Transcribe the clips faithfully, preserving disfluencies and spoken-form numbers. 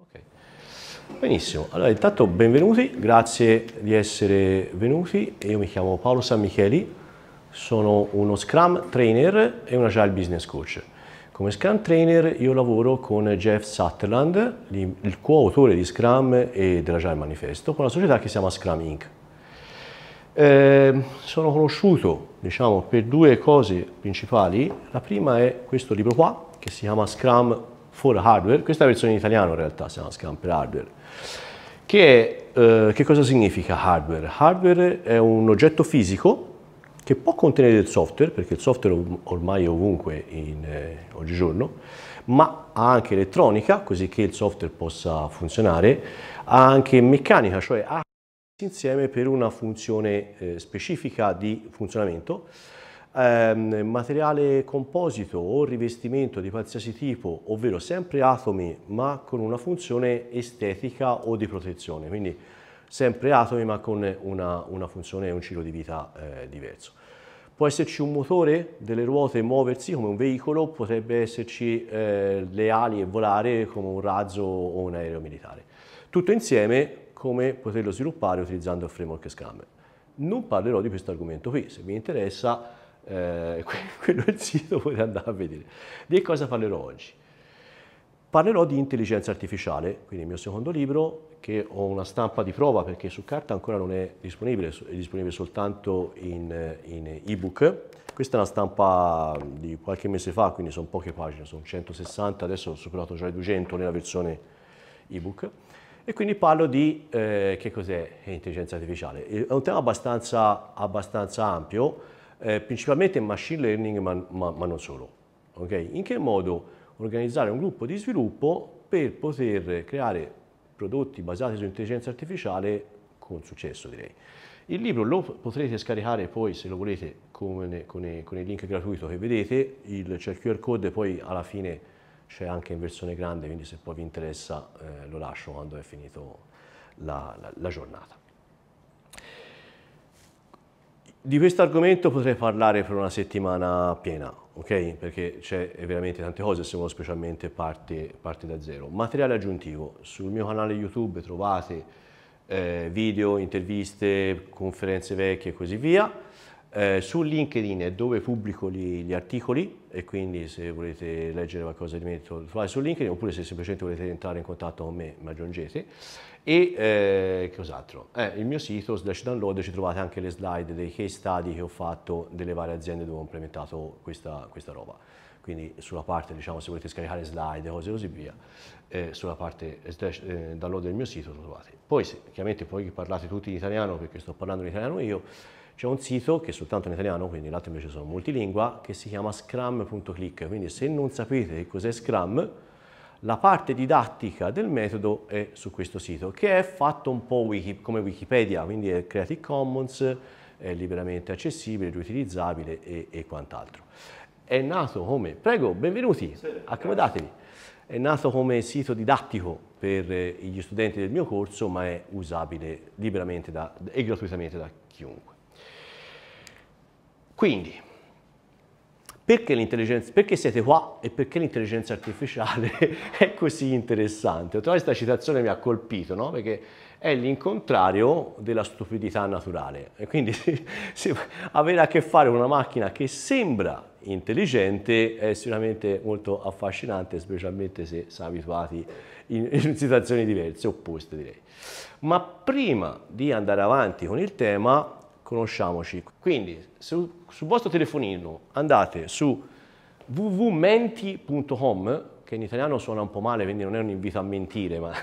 Ok, benissimo. Allora, intanto benvenuti, grazie di essere venuti. Io mi chiamo Paolo San Micheli, sono uno Scrum Trainer e un Agile Business Coach. Come Scrum Trainer io lavoro con Jeff Sutherland, il coautore di Scrum e dell'Agile Manifesto, con una società che si chiama Scrum Incorporated. Eh, sono conosciuto, diciamo, per due cose principali. La prima è questo libro qua, che si chiama Scrum For hardware. Questa è la versione in italiano, in realtà si chiama Scrum per hardware. Che, è, eh, che cosa significa hardware? Hardware è un oggetto fisico che può contenere del software, perché il software ormai è ovunque in, eh, oggigiorno, ma ha anche elettronica, così che il software possa funzionare, ha anche meccanica, cioè ha insieme per una funzione eh, specifica di funzionamento, ehm, materiale composito o rivestimento di qualsiasi tipo, ovvero sempre atomi ma con una funzione estetica o di protezione, quindi sempre atomi ma con una, una funzione e un ciclo di vita eh, diverso. Può esserci un motore, delle ruote, muoversi come un veicolo, potrebbe esserci eh, le ali e volare come un razzo o un aereo militare. Tutto insieme come poterlo sviluppare utilizzando il framework Scrum. Non parlerò di questo argomento qui, se vi interessa eh, quello è il sito, potete andare a vedere. Di cosa parlerò oggi? Parlerò di intelligenza artificiale, quindi il mio secondo libro, che ho una stampa di prova perché su carta ancora non è disponibile, è disponibile soltanto in, in ebook. Questa è una stampa di qualche mese fa, quindi sono poche pagine, sono centosessanta, adesso ho superato già i duecento nella versione ebook. E quindi parlo di eh, che cos'è intelligenza artificiale. È un tema abbastanza, abbastanza ampio, eh, principalmente machine learning, ma, ma, ma non solo. Okay? In che modo organizzare un gruppo di sviluppo per poter creare prodotti basati su intelligenza artificiale con successo, direi. Il libro lo potrete scaricare poi, se lo volete, con, con, con il link gratuito che vedete, il, c'è il Q R code, poi alla fine c'è anche in versione grande, quindi se poi vi interessa eh, lo lascio quando è finito la, la, la giornata. Di questo argomento potrei parlare per una settimana piena, ok? Perché c'è veramente tante cose, se uno specialmente parte, parte da zero. Materiale aggiuntivo, sul mio canale YouTube trovate eh, video, interviste, conferenze vecchie e così via. Eh, su LinkedIn è dove pubblico gli, gli articoli, e quindi se volete leggere qualcosa di me lo trovate su LinkedIn, oppure se semplicemente volete entrare in contatto con me mi aggiungete. E eh, cos'altro? Eh, il mio sito slash download, ci trovate anche le slide dei case study che ho fatto delle varie aziende dove ho implementato questa, questa roba. Quindi sulla parte, diciamo, se volete scaricare slide, cose e così via, eh, sulla parte slash, eh, download del mio sito lo trovate. Poi se, chiaramente poi che parlate tutti in italiano, perché sto parlando in italiano io, c'è un sito che è soltanto in italiano, quindi l'altro invece sono multilingua, che si chiama scrum punto click, quindi se non sapete che cos'è Scrum, la parte didattica del metodo è su questo sito, che è fatto un po' wiki, come Wikipedia, quindi è Creative Commons, è liberamente accessibile, riutilizzabile e, e quant'altro. È nato come, prego, benvenuti, sì, accomodatevi, è nato come sito didattico per gli studenti del mio corso, ma è usabile liberamente da, e gratuitamente da chiunque. Quindi, perché, l'intelligenza, perché siete qua e perché l'intelligenza artificiale è così interessante? Ho trovato questa citazione, mi ha colpito, no? Perché è l'incontrario della stupidità naturale. E quindi se, se avere a che fare con una macchina che sembra intelligente è sicuramente molto affascinante, specialmente se si è abituati in, in situazioni diverse, opposte direi. Ma prima di andare avanti con il tema, conosciamoci. Quindi su, sul vostro telefonino andate su w w w punto menti punto com, che in italiano suona un po' male, quindi non è un invito a mentire, ma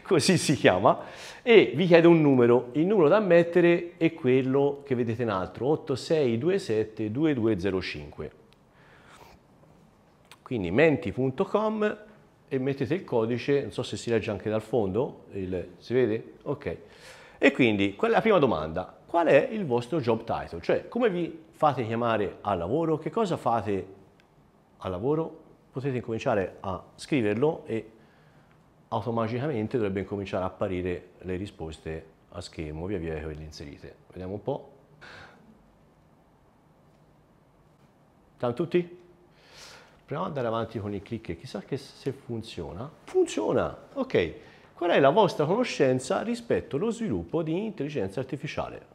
così si chiama, e vi chiede un numero. Il numero da mettere è quello che vedete in altro, otto sei due sette due due zero cinque. Quindi menti punto com e mettete il codice, non so se si legge anche dal fondo, il, si vede? Ok. E quindi, qual è la prima domanda? Qual è il vostro job title? Cioè, come vi fate chiamare al lavoro? Che cosa fate al lavoro? Potete incominciare a scriverlo e automaticamente dovrebbe incominciare a apparire le risposte a schermo, via via che le inserite. Vediamo un po'. Ciao a tutti. proviamo ad andare avanti con il click e chissà che se funziona. Funziona! Ok, qual è la vostra conoscenza rispetto allo sviluppo di intelligenza artificiale?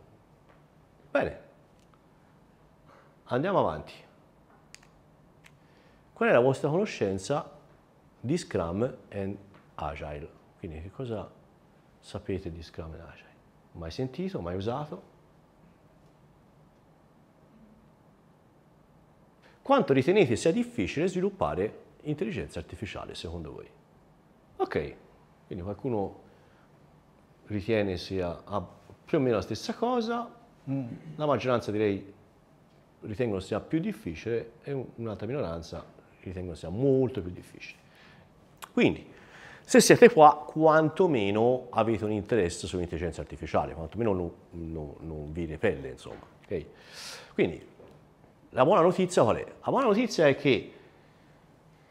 Bene, andiamo avanti. Qual è la vostra conoscenza di Scrum and Agile? Quindi che cosa sapete di Scrum and Agile? Mai sentito, mai usato? Quanto ritenete sia difficile sviluppare intelligenza artificiale secondo voi? Ok, quindi qualcuno ritiene sia più o meno la stessa cosa, la maggioranza direi ritengono sia più difficile e un'altra minoranza ritengono sia molto più difficile. Quindi, se siete qua, quantomeno avete un interesse sull'intelligenza artificiale, quantomeno non, non, non vi repelle, insomma. Okay? Quindi, la buona notizia qual è? La buona notizia è che,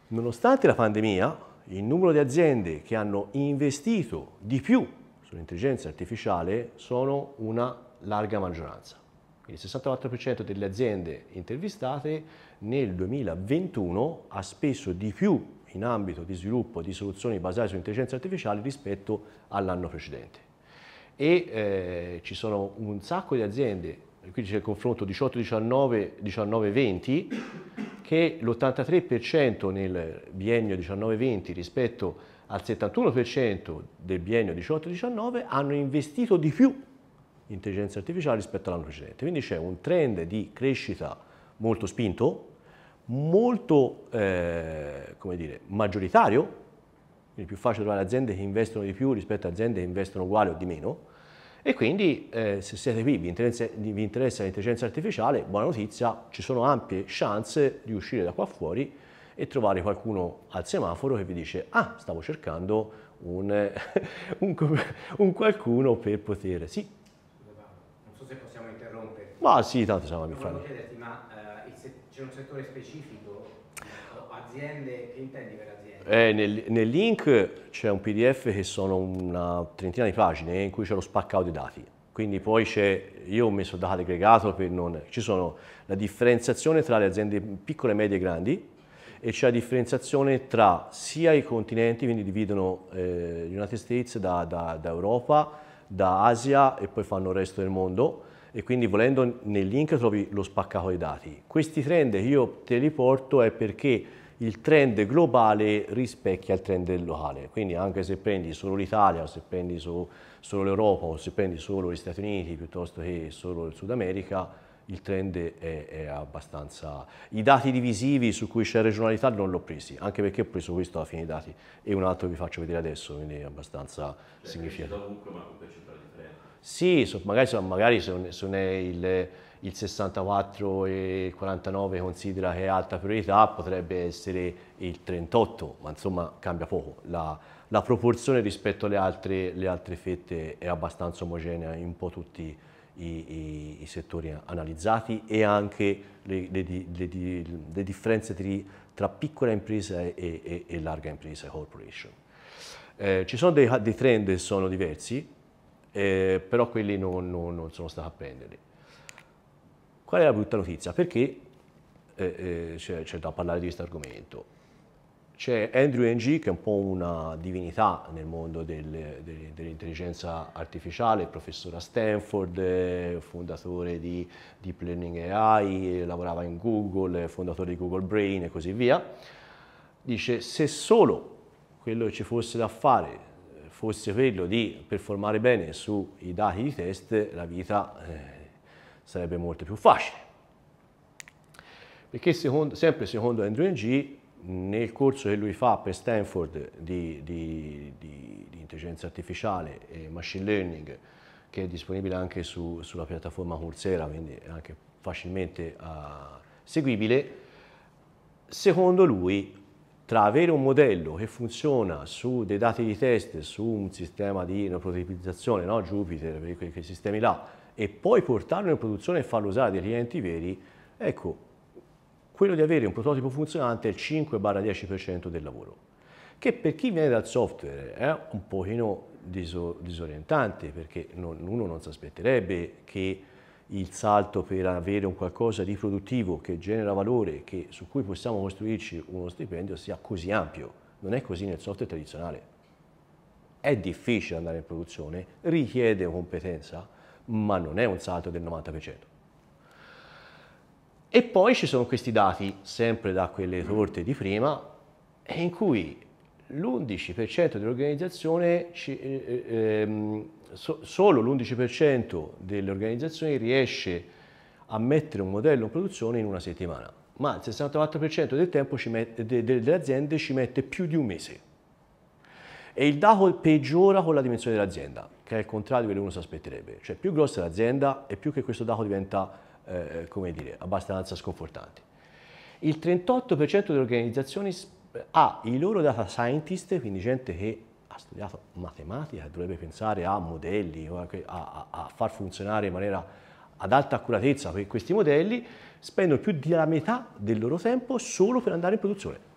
nonostante la pandemia, il numero di aziende che hanno investito di più sull'intelligenza artificiale sono una larga maggioranza. Il sessantaquattro per cento delle aziende intervistate nel duemilaventuno ha speso di più in ambito di sviluppo di soluzioni basate sull'intelligenza artificiale rispetto all'anno precedente. E eh, ci sono un sacco di aziende, qui c'è il confronto diciotto diciannove, diciannove venti, che l'ottantatré per cento nel biennio diciannove venti rispetto al settantuno per cento del biennio diciotto diciannove hanno investito di più in intelligenza artificiale rispetto all'anno precedente. Quindi c'è un trend di crescita molto spinto, molto eh, come dire, maggioritario, quindi è più facile trovare aziende che investono di più rispetto a aziende che investono uguale o di meno, e quindi eh, se siete qui, vi interessa, vi interessa l'intelligenza artificiale, buona notizia, ci sono ampie chance di uscire da qua fuori e trovare qualcuno al semaforo che vi dice ah, stavo cercando un, un, un qualcuno per poter... Sì. Non so se possiamo interrompere. Ma sì, tanto siamo a... C'è un settore specifico, aziende, che intendi per aziende? Eh, nel, nel link c'è un P D F che sono una trentina di pagine in cui c'è lo spaccato dei dati, quindi poi c'è, io ho messo dati aggregato per non, ci sono la differenziazione tra le aziende piccole, medie e grandi e c'è la differenziazione tra sia i continenti, quindi dividono eh, United States da, da, da Europa, da Asia e poi fanno il resto del mondo. E quindi volendo nel link trovi lo spaccato dei dati. Questi trend che io te li porto è perché il trend globale rispecchia il trend locale, quindi anche se prendi solo l'Italia, o se prendi solo, solo l'Europa, o se prendi solo gli Stati Uniti, piuttosto che solo il Sud America, il trend è, è abbastanza... I dati divisivi su cui c'è regionalità non l'ho presi, anche perché ho preso questo alla fine dei dati e un altro che vi faccio vedere adesso, quindi è abbastanza cioè, significativo. Ovunque, ma sì, magari, magari se non è il, il sessantaquattro e il quarantanove considera che è alta priorità, potrebbe essere il trentotto, ma insomma cambia poco. La, la proporzione rispetto alle altre, le altre fette è abbastanza omogenea in un po' tutti i, i, i settori analizzati e anche le, le, le, le, le differenze tra piccola impresa e, e, e larga impresa, corporation. Eh, ci sono dei, dei trend che sono diversi. Eh, però quelli non, non, non sono stati a prenderli. Qual è la brutta notizia? Perché eh, eh, c'è da parlare di questo argomento. C'è Andrew Ng, che è un po' una divinità nel mondo del, del, dell'intelligenza artificiale, professore a Stanford, eh, fondatore di Deep Learning A I, eh, lavorava in Google, eh, fondatore di Google Brain e così via. Dice, se solo quello che ci fosse da fare fosse quello di performare bene sui dati di test, la vita eh, sarebbe molto più facile. Perché secondo, sempre secondo Andrew Ng, nel corso che lui fa per Stanford di, di, di, di intelligenza artificiale e machine learning, che è disponibile anche su, sulla piattaforma Coursera, quindi è anche facilmente uh, seguibile, secondo lui tra avere un modello che funziona su dei dati di test, su un sistema di prototipizzazione, no? Jupiter, per quei, quei sistemi là, e poi portarlo in produzione e farlo usare a dei clienti veri, ecco, quello di avere un prototipo funzionante è il cinque dieci per cento del lavoro, che per chi viene dal software è un pochino disorientante, perché non, uno non si aspetterebbe che il salto per avere un qualcosa di produttivo che genera valore, che, su cui possiamo costruirci uno stipendio, sia così ampio. Non è così nel software tradizionale. È difficile andare in produzione, richiede competenza, ma non è un salto del novanta per cento. E poi ci sono questi dati, sempre da quelle torte di prima, in cui l'undici per cento dell'organizzazione, eh, eh, so, solo l'undici per cento delle organizzazioni riesce a mettere un modello in produzione in una settimana, ma il sessantaquattro per cento del tempo ci mette, de, de, delle aziende ci mette più di un mese. E il dato peggiora con la dimensione dell'azienda, che è il contrario di quello che uno si aspetterebbe. Cioè più grossa l'azienda e più che questo dato diventa, eh, come dire, abbastanza sconfortante. Il trentotto per cento delle organizzazioni ha i loro data scientist, quindi gente che ha studiato matematica, dovrebbe pensare a modelli, a, a, a far funzionare in maniera ad alta accuratezza questi modelli, spendono più della metà del loro tempo solo per andare in produzione.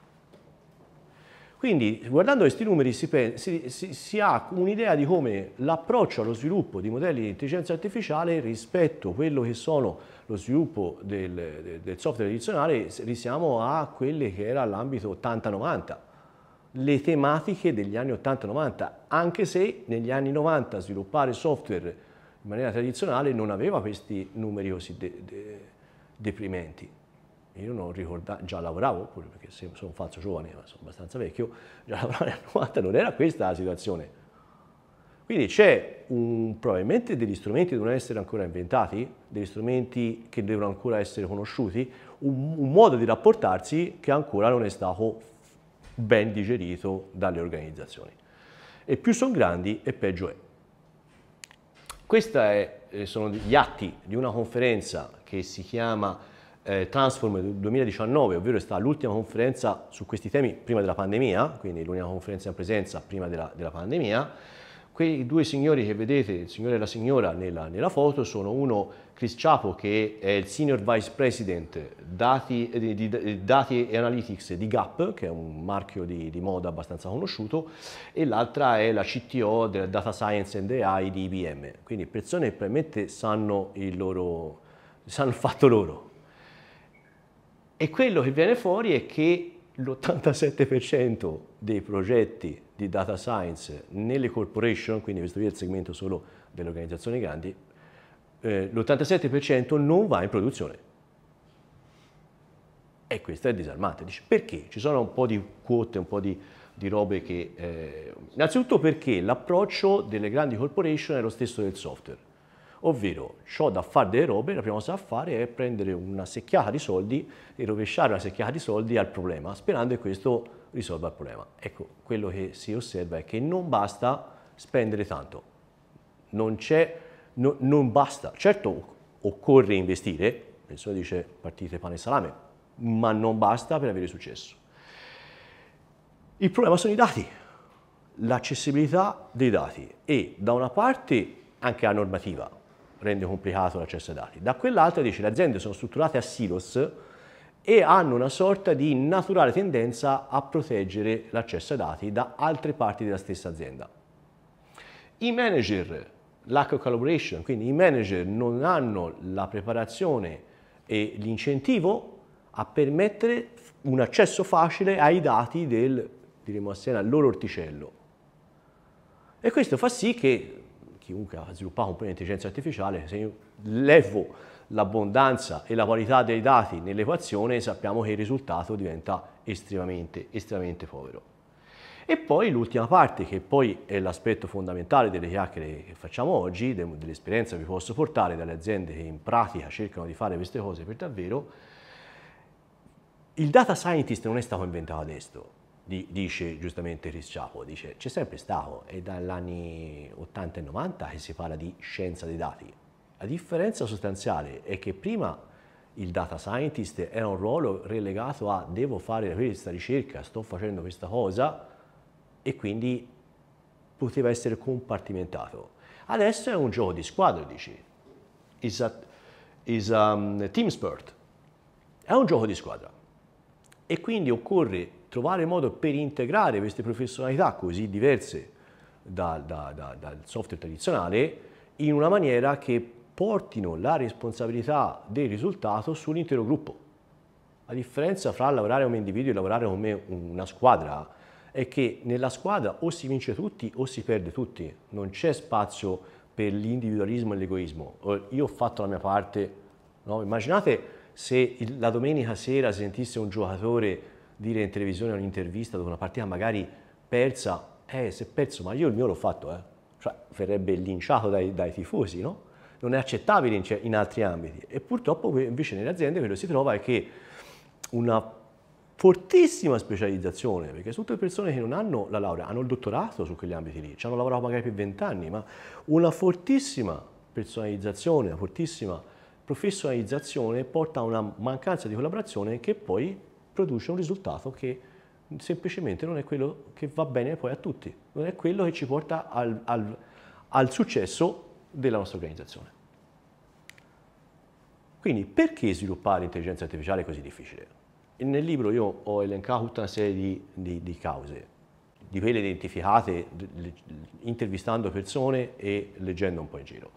Quindi guardando questi numeri si, si, si, si ha un'idea di come l'approccio allo sviluppo di modelli di intelligenza artificiale rispetto a quello che sono lo sviluppo del, del software tradizionale, risiamo a quelle che era l'ambito ottanta novanta, le tematiche degli anni ottanta novanta, anche se negli anni novanta sviluppare software in maniera tradizionale non aveva questi numeri così de, de, deprimenti. Io non ricordavo, già lavoravo, pure perché sono un falso giovane, ma sono abbastanza vecchio, già lavoravo nel novanta, non era questa la situazione. Quindi c'è probabilmente degli strumenti che devono essere ancora inventati, degli strumenti che devono ancora essere conosciuti, un, un modo di rapportarsi che ancora non è stato ben digerito dalle organizzazioni. E più sono grandi e peggio è. Questi sono gli atti di una conferenza che si chiama Eh, Transform duemiladiciannove, ovvero è stata l'ultima conferenza su questi temi prima della pandemia, quindi l'unica conferenza in presenza prima della, della pandemia. Quei due signori che vedete, il signore e la signora nella, nella foto, sono uno Chris Chappo, che è il Senior Vice President Dati, di, di, di, Dati e Analytics di Gap, che è un marchio di, di moda abbastanza conosciuto, e l'altra è la C T O della Data Science and A I di I B M, quindi persone che probabilmente sanno il loro, sanno il fatto loro. E quello che viene fuori è che l'ottantasette per cento dei progetti di data science nelle corporation, quindi questo è il segmento solo delle organizzazioni grandi, eh, l'ottantasette per cento non va in produzione. E questo è disarmante. Dice, perché? Ci sono un po' di quote, un po' di, di robe che... Eh, innanzitutto perché l'approccio delle grandi corporation è lo stesso del software. Ovvero, ho da fare delle robe, la prima cosa da fare è prendere una secchiata di soldi e rovesciare una secchiata di soldi al problema, sperando che questo risolva il problema. Ecco, quello che si osserva è che non basta spendere tanto, non c'è, no, non basta. Certo, occorre investire, nessuno dice partite pane e salame, ma non basta per avere successo. Il problema sono i dati, l'accessibilità dei dati e da una parte anche la normativa rende complicato l'accesso ai dati. Da quell'altra dice le aziende sono strutturate a silos e hanno una sorta di naturale tendenza a proteggere l'accesso ai dati da altre parti della stessa azienda. I manager, lack of collaboration, quindi i manager non hanno la preparazione e l'incentivo a permettere un accesso facile ai dati del, diremo assieme al loro orticello. E questo fa sì che chiunque ha sviluppato un po' di intelligenza artificiale, se io levo l'abbondanza e la qualità dei dati nell'equazione, sappiamo che il risultato diventa estremamente, estremamente povero. E poi l'ultima parte, che poi è l'aspetto fondamentale delle chiacchiere che facciamo oggi, dell'esperienza che vi posso portare dalle aziende che in pratica cercano di fare queste cose per davvero, il data scientist non è stato inventato adesso. Dice giustamente Chris Chappo, dice c'è sempre stato, è dagli anni ottanta e novanta che si parla di scienza dei dati. La differenza sostanziale è che prima il data scientist era un ruolo relegato a devo fare questa ricerca, sto facendo questa cosa, e quindi poteva essere compartimentato. Adesso è un gioco di squadra, dici, is a, is a team sport, è un gioco di squadra e quindi occorre trovare modo per integrare queste professionalità così diverse da, da, da, dal software tradizionale in una maniera che portino la responsabilità del risultato sull'intero gruppo. La differenza fra lavorare come individuo e lavorare come una squadra è che nella squadra o si vince tutti o si perde tutti, non c'è spazio per l'individualismo e l'egoismo. Io ho fatto la mia parte, no? Immaginate se la domenica sera sentisse un giocatore dire in televisione un'intervista dopo una partita magari persa, eh, se perso, ma io il mio l'ho fatto, eh. Cioè, verrebbe linciato dai, dai tifosi, no? Non è accettabile in, in altri ambiti. E purtroppo invece nelle aziende quello che si trova è che una fortissima specializzazione, perché sono tutte persone che non hanno la laurea, hanno il dottorato su quegli ambiti lì, ci hanno lavorato magari per vent'anni, ma una fortissima personalizzazione, una fortissima professionalizzazione porta a una mancanza di collaborazione che poi produce un risultato che semplicemente non è quello che va bene poi a tutti, non è quello che ci porta al, al, al successo della nostra organizzazione. Quindi perché sviluppare l'intelligenza artificiale è così difficile? Nel libro io ho elencato tutta una serie di, di, di cause, di quelle identificate intervistando persone e leggendo un po' in giro.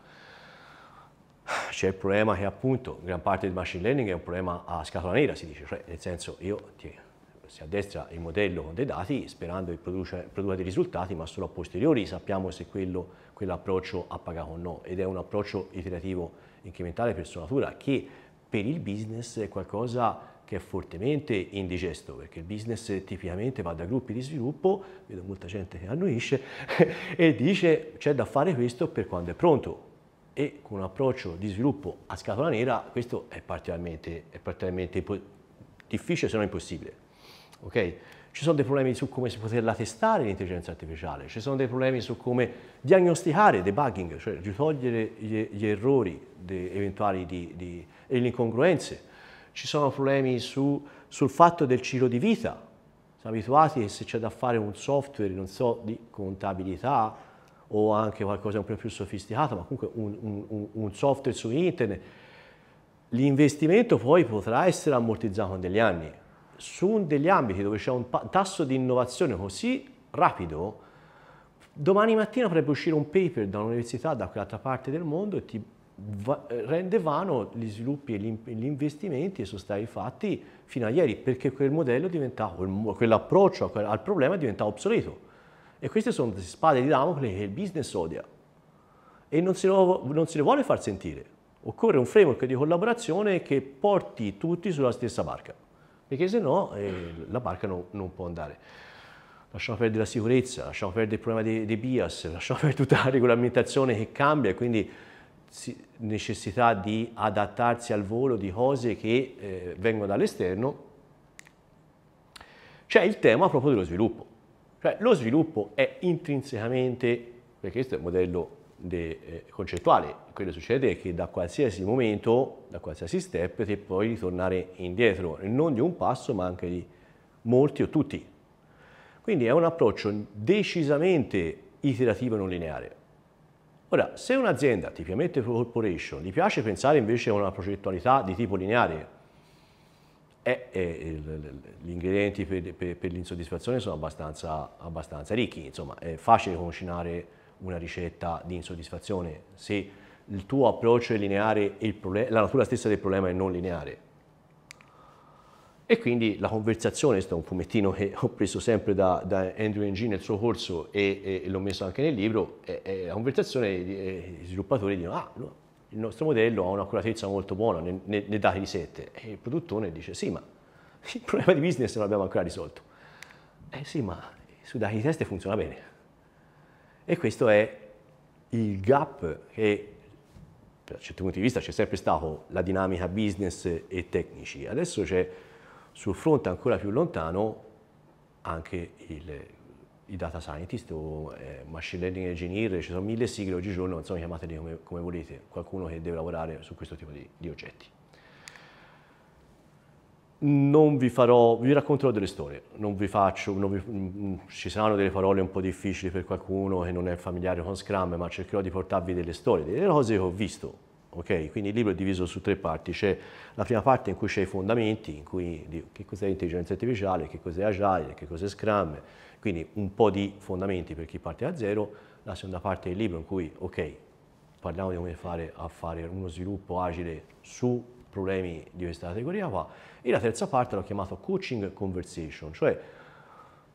C'è il problema che appunto gran parte del machine learning è un problema a scatola nera, si dice, cioè nel senso io ti, si addestra il modello con dei dati sperando che produca, produca dei risultati, ma solo a posteriori sappiamo se quell'approccio ha pagato o no, ed è un approccio iterativo incrementale per sua natura che per il business è qualcosa che è fortemente indigesto, perché il business tipicamente va da gruppi di sviluppo, vedo molta gente che annuisce, e dice c'è da fare questo per quando è pronto, e con un approccio di sviluppo a scatola nera questo è particolarmente, è particolarmente difficile se non impossibile. Okay? Ci sono dei problemi su come si poterla testare l'intelligenza artificiale, ci sono dei problemi su come diagnosticare, debugging, cioè togliere gli, gli errori eventuali di, di, e le incongruenze. Ci sono problemi su, sul fatto del ciclo di vita. Siamo abituati che se c'è da fare un software, non so, di contabilità o anche qualcosa un po' più sofisticato, ma comunque un, un, un software su internet, l'investimento poi potrà essere ammortizzato negli anni. Su degli ambiti dove c'è un tasso di innovazione così rapido, domani mattina potrebbe uscire un paper da un'università da quell'altra parte del mondo e ti va rende vano gli sviluppi e gli investimenti che sono stati fatti fino a ieri, perché quel modello diventava, quell'approccio al problema diventava obsoleto. E queste sono le spade di Damocle che il business odia e non se, lo, non se le vuole far sentire. Occorre un framework di collaborazione che porti tutti sulla stessa barca, perché se no eh, la barca no, non può andare. Lasciamo perdere la sicurezza, lasciamo perdere il problema dei, dei bias, lasciamo perdere tutta la regolamentazione che cambia, quindi si, necessità di adattarsi al volo di cose che eh, vengono dall'esterno. C'è il tema proprio dello sviluppo. Cioè, lo sviluppo è intrinsecamente, perché questo è il modello de, eh, concettuale, quello che succede è che da qualsiasi momento, da qualsiasi step, te puoi ritornare indietro, non di un passo ma anche di molti o tutti. Quindi è un approccio decisamente iterativo e non lineare. Ora, se un'azienda, tipicamente corporation, gli piace pensare invece a una progettualità di tipo lineare, eh, eh, gli ingredienti per, per, per l'insoddisfazione sono abbastanza, abbastanza ricchi, insomma è facile cucinare una ricetta di insoddisfazione se il tuo approccio è lineare e il la natura stessa del problema è non lineare. E quindi la conversazione, questo è un fumettino che ho preso sempre da, da Andrew Ng nel suo corso e, e, e l'ho messo anche nel libro, è, è la conversazione gli sviluppatori dicono ah, no, il nostro modello ha un'accuratezza molto buona nei, nei dati di sette, e il produttore dice sì, ma il problema di business non l'abbiamo ancora risolto. Eh sì, ma sui dati di test funziona bene. E questo è il gap che da un certo punto di vista c'è sempre stato, la dinamica business e tecnici. Adesso c'è sul fronte ancora più lontano anche il, i data scientist o eh, machine learning engineer, ci sono mille sigle oggigiorno, non so, chiamateli come, come volete, qualcuno che deve lavorare su questo tipo di, di oggetti. Non vi farò, vi racconterò delle storie, non vi faccio, non vi, ci saranno delle parole un po' difficili per qualcuno che non è familiare con Scrum, ma cercherò di portarvi delle storie, delle cose che ho visto. Okay, quindi il libro è diviso su tre parti, c'è la prima parte in cui c'è i fondamenti, in cui dico che cos'è intelligenza artificiale, che cos'è Agile, che cos'è Scrum, quindi un po' di fondamenti per chi parte da zero, la seconda parte del libro in cui, ok, parliamo di come fare a fare uno sviluppo agile su problemi di questa categoria qua. E la terza parte l'ho chiamato coaching conversation, cioè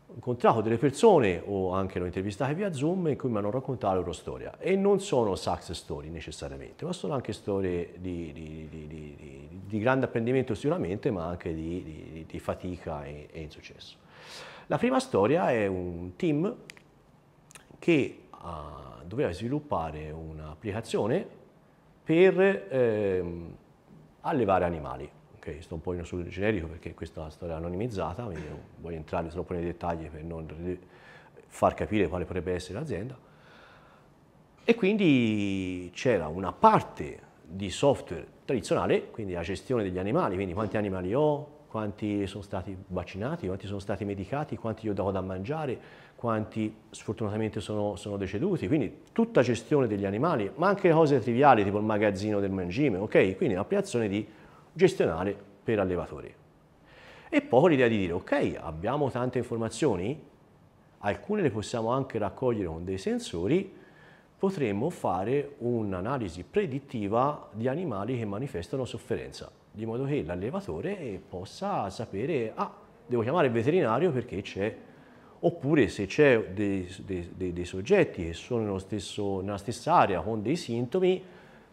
ho incontrato delle persone o anche l'ho intervistata via Zoom in cui mi hanno raccontato la loro storia, e non sono success story necessariamente, ma sono anche storie di, di, di, di, di, di grande apprendimento sicuramente, ma anche di, di, di fatica e, e insuccesso. La prima storia è un team che uh, doveva sviluppare un'applicazione per ehm, allevare animali. Okay, sto un po' in sul generico perché questa è una storia anonimizzata, quindi non voglio entrare troppo nei dettagli per non far capire quale potrebbe essere l'azienda. E quindi c'era una parte di software tradizionale, quindi la gestione degli animali, quindi quanti animali ho, quanti sono stati vaccinati, quanti sono stati medicati, quanti gli ho dato da mangiare, quanti sfortunatamente sono, sono deceduti, quindi tutta gestione degli animali, ma anche cose triviali tipo il magazzino del mangime, ok? Quindi un'applicazione di gestionale per allevatori. E poi l'idea di dire, ok, abbiamo tante informazioni, alcune le possiamo anche raccogliere con dei sensori, potremmo fare un'analisi predittiva di animali che manifestano sofferenza, di modo che l'allevatore possa sapere, ah, devo chiamare il veterinario perché c'è, oppure se c'è dei, dei, dei, dei soggetti che sono nello stesso, nella stessa area con dei sintomi,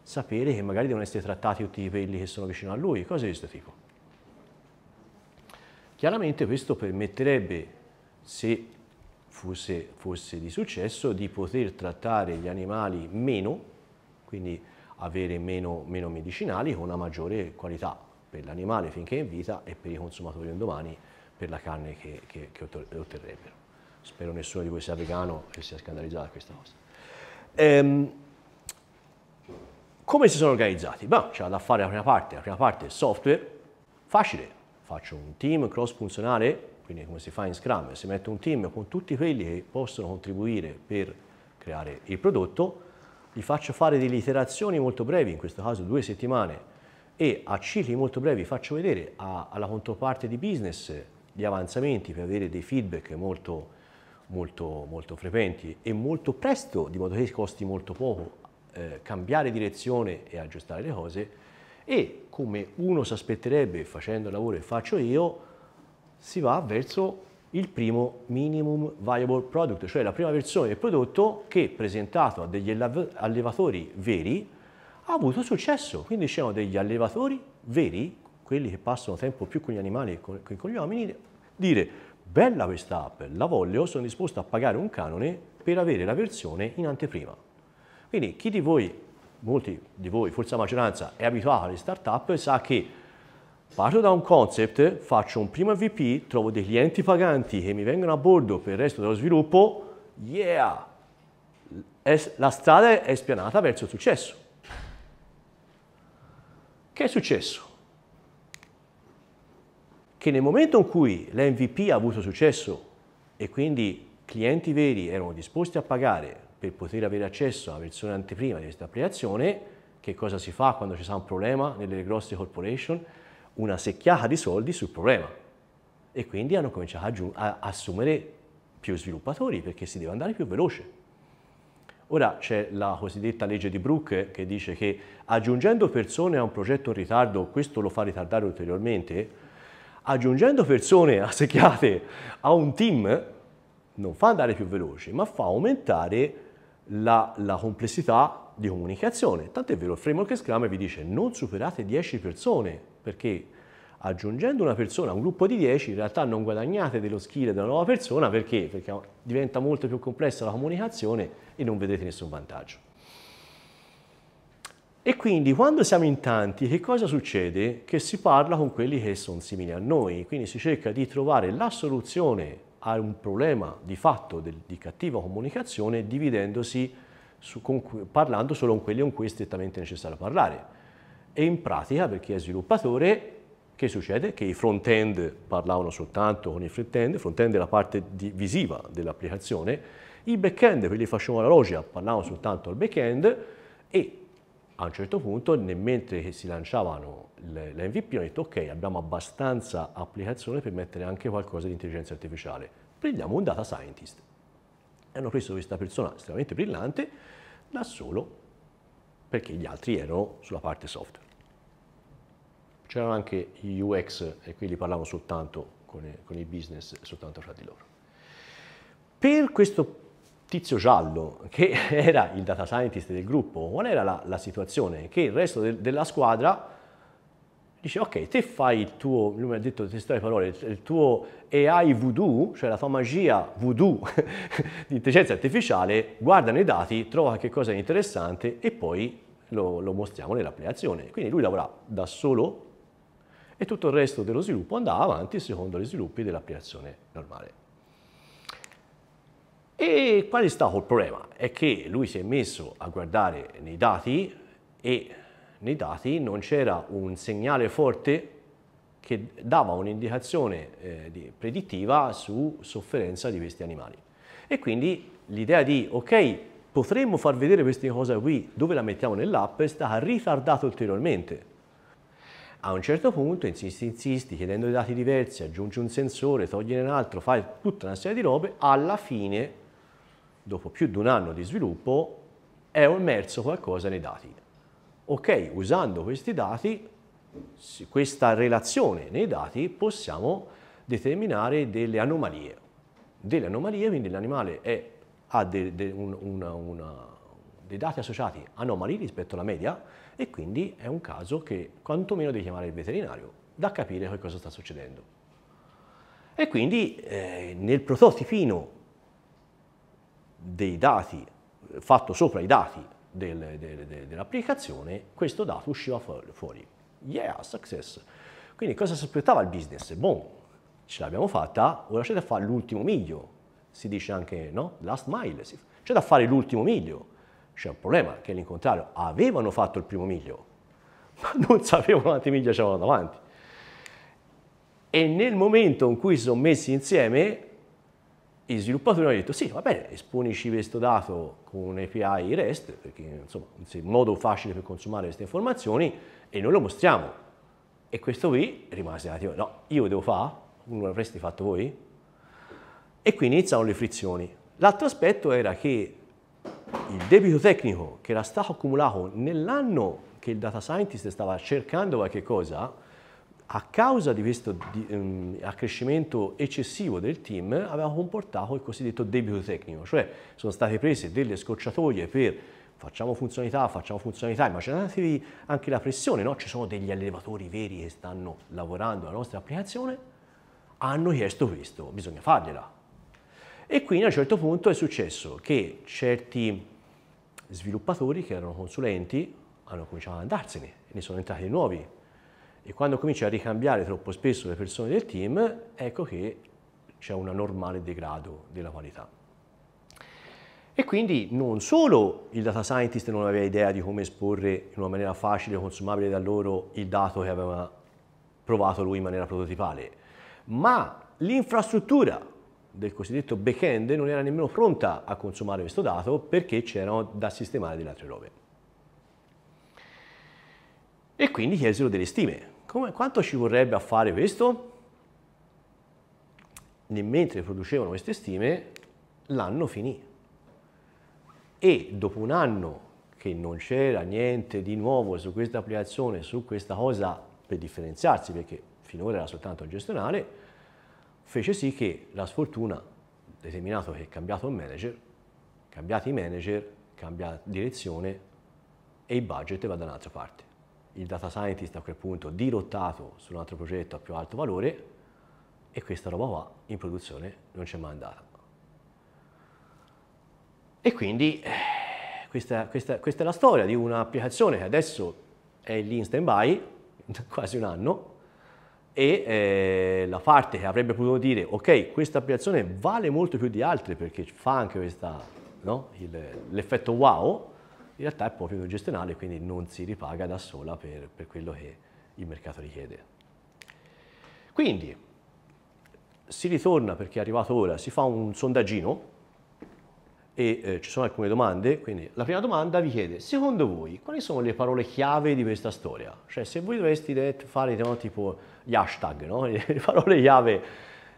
sapere che magari devono essere trattati tutti i pelli che sono vicino a lui, cose di questo tipo. Chiaramente questo permetterebbe, se fosse, fosse di successo, di poter trattare gli animali meno, quindi avere meno, meno medicinali con una maggiore qualità per l'animale finché è in vita e per i consumatori un domani per la carne che, che, che otterrebbero. Spero nessuno di voi sia vegano e sia scandalizzato da questa cosa. Ehm, Come si sono organizzati? Beh, c'è da fare la prima parte, la prima parte è software, facile, faccio un team cross funzionale, quindi come si fa in Scrum, si mette un team con tutti quelli che possono contribuire per creare il prodotto, li faccio fare delle iterazioni molto brevi, in questo caso due settimane, e a cicli molto brevi faccio vedere a, alla controparte di business gli avanzamenti per avere dei feedback molto, molto, molto frequenti e molto presto, di modo che costi molto poco cambiare direzione e aggiustare le cose. E come uno si aspetterebbe facendo il lavoro che faccio io, si va verso il primo minimum viable product, cioè la prima versione del prodotto che, presentato a degli allevatori veri, ha avuto successo. Quindi c'erano degli allevatori veri, quelli che passano tempo più con gli animali che con, con gli uomini, dire bella questa app, la voglio, sono disposto a pagare un canone per avere la versione in anteprima. Quindi chi di voi, molti di voi, forse la maggioranza, è abituato alle start-up sa che parto da un concept, faccio un primo M V P, trovo dei clienti paganti che mi vengono a bordo per il resto dello sviluppo, yeah! La strada è spianata verso il successo. Che è successo? Che nel momento in cui l'M V P ha avuto successo e quindi clienti veri erano disposti a pagare per poter avere accesso alla versione anteprima di questa applicazione, che cosa si fa quando ci sarà un problema nelle grosse corporation? Una secchiata di soldi sul problema. E quindi hanno cominciato a assumere più sviluppatori perché si deve andare più veloce. Ora c'è la cosiddetta legge di Brooke che dice che aggiungendo persone a un progetto in ritardo, questo lo fa ritardare ulteriormente, aggiungendo persone a secchiate a un team non fa andare più veloce, ma fa aumentare La, la complessità di comunicazione. Tant'è vero, il framework Scrum vi dice non superate dieci persone, perché aggiungendo una persona a un gruppo di dieci in realtà non guadagnate dello skill della nuova persona, perché? Perché diventa molto più complessa la comunicazione e non vedete nessun vantaggio. E quindi quando siamo in tanti, che cosa succede? Che si parla con quelli che sono simili a noi, quindi si cerca di trovare la soluzione a un problema di fatto del, di cattiva comunicazione, dividendosi, su, con, parlando solo con quelli con cui è strettamente necessario parlare. E in pratica, per chi è sviluppatore, che succede? Che i front-end parlavano soltanto con i front-end, front-end è la parte di, visiva dell'applicazione, i back-end, quelli che facevano la logica, parlavano soltanto al back-end, e a un certo punto, mentre si lanciavano l'M V P, hanno detto ok, abbiamo abbastanza applicazione per mettere anche qualcosa di intelligenza artificiale. Prendiamo un data scientist. E hanno preso questa persona estremamente brillante, da solo perché gli altri erano sulla parte software. C'erano anche gli U X e quelli parlavano soltanto con i, con i business, soltanto fra di loro. Per questo tizio giallo, che era il data scientist del gruppo, qual era la, la situazione? Che il resto del, della squadra dice, ok, te fai il tuo, lui mi ha detto le stesse parole, il tuo A I voodoo, cioè la tua magia voodoo di intelligenza artificiale, guardano i dati, trova che cosa è interessante e poi lo, lo mostriamo nell'applicazione. Quindi lui lavora da solo e tutto il resto dello sviluppo andava avanti secondo gli sviluppi dell'applicazione normale. E qual è stato il problema? È che lui si è messo a guardare nei dati e nei dati non c'era un segnale forte che dava un'indicazione eh, predittiva su sofferenza di questi animali. E quindi l'idea di, ok, potremmo far vedere queste cose qui, dove la mettiamo nell'app, è stata ritardata ulteriormente. A un certo punto insisti, insisti, chiedendo dei dati diversi, aggiungi un sensore, togliene un altro, fai tutta una serie di robe, alla fine, dopo più di un anno di sviluppo, è emerso qualcosa nei dati. Ok, usando questi dati, questa relazione nei dati, possiamo determinare delle anomalie. Delle anomalie, quindi l'animale è, ha de, de, un, una, una, dei dati associati anomali rispetto alla media e quindi è un caso che quantomeno devi chiamare il veterinario da capire che cosa sta succedendo. E quindi eh, nel prototipino dei dati, fatto sopra i dati del, del, del, dell'applicazione, questo dato usciva fuori. Yeah, success! Quindi cosa si aspettava il business? Bon, ce l'abbiamo fatta, ora c'è da fare l'ultimo miglio. Si dice anche, no? Last mile. C'è da fare l'ultimo miglio. C'è un problema, che all'incontrario avevano fatto il primo miglio, ma non sapevano quanti miglia c'erano davanti. E nel momento in cui si sono messi insieme, i sviluppatori hanno detto, sì, va bene, esponici questo dato con un A P I REST, perché insomma è un modo facile per consumare queste informazioni, e noi lo mostriamo. E questo qui rimase attivo, no, io devo fare, non l'avresti fatto voi? E qui iniziano le frizioni. L'altro aspetto era che il debito tecnico che era stato accumulato nell'anno che il data scientist stava cercando qualche cosa, a causa di questo di, um, accrescimento eccessivo del team, aveva comportato il cosiddetto debito tecnico, cioè sono state prese delle scorciatoie per facciamo funzionalità, facciamo funzionalità, immaginatevi anche la pressione, no? Ci sono degli allevatori veri che stanno lavorando alla nostra applicazione, hanno chiesto questo, bisogna fargliela. E quindi a un certo punto è successo che certi sviluppatori che erano consulenti hanno cominciato ad andarsene e ne sono entrati nuovi. E quando comincia a ricambiare troppo spesso le persone del team, ecco che c'è un anormale degrado della qualità. E quindi non solo il data scientist non aveva idea di come esporre in una maniera facile e consumabile da loro il dato che aveva provato lui in maniera prototipale, ma l'infrastruttura del cosiddetto back-end non era nemmeno pronta a consumare questo dato perché c'erano da sistemare delle altre robe. E quindi chiesero delle stime. Come, quanto ci vorrebbe a fare questo? Nel mentre producevano queste stime, l'anno finì. E dopo un anno che non c'era niente di nuovo su questa applicazione, su questa cosa, per differenziarsi, perché finora era soltanto gestionale, fece sì che la sfortuna, determinato che è cambiato il manager, cambiati i manager, cambia direzione e il budget va da un'altra parte. Il data scientist a quel punto dirottato su un altro progetto a più alto valore e questa roba qua in produzione non c'è mai andata. E quindi eh, questa, questa, questa è la storia di un'applicazione che adesso è lì in stand-by da quasi un anno e eh, la parte che avrebbe potuto dire ok, questa applicazione vale molto più di altre perché fa anche questa, no, l'effetto wow, in realtà è proprio gestionale, quindi non si ripaga da sola per, per quello che il mercato richiede. Quindi si ritorna, perché è arrivato ora, si fa un sondaggino e eh, ci sono alcune domande. Quindi la prima domanda vi chiede, secondo voi, quali sono le parole chiave di questa storia? Cioè se voi doveste fare no, tipo gli hashtag, no? Le parole chiave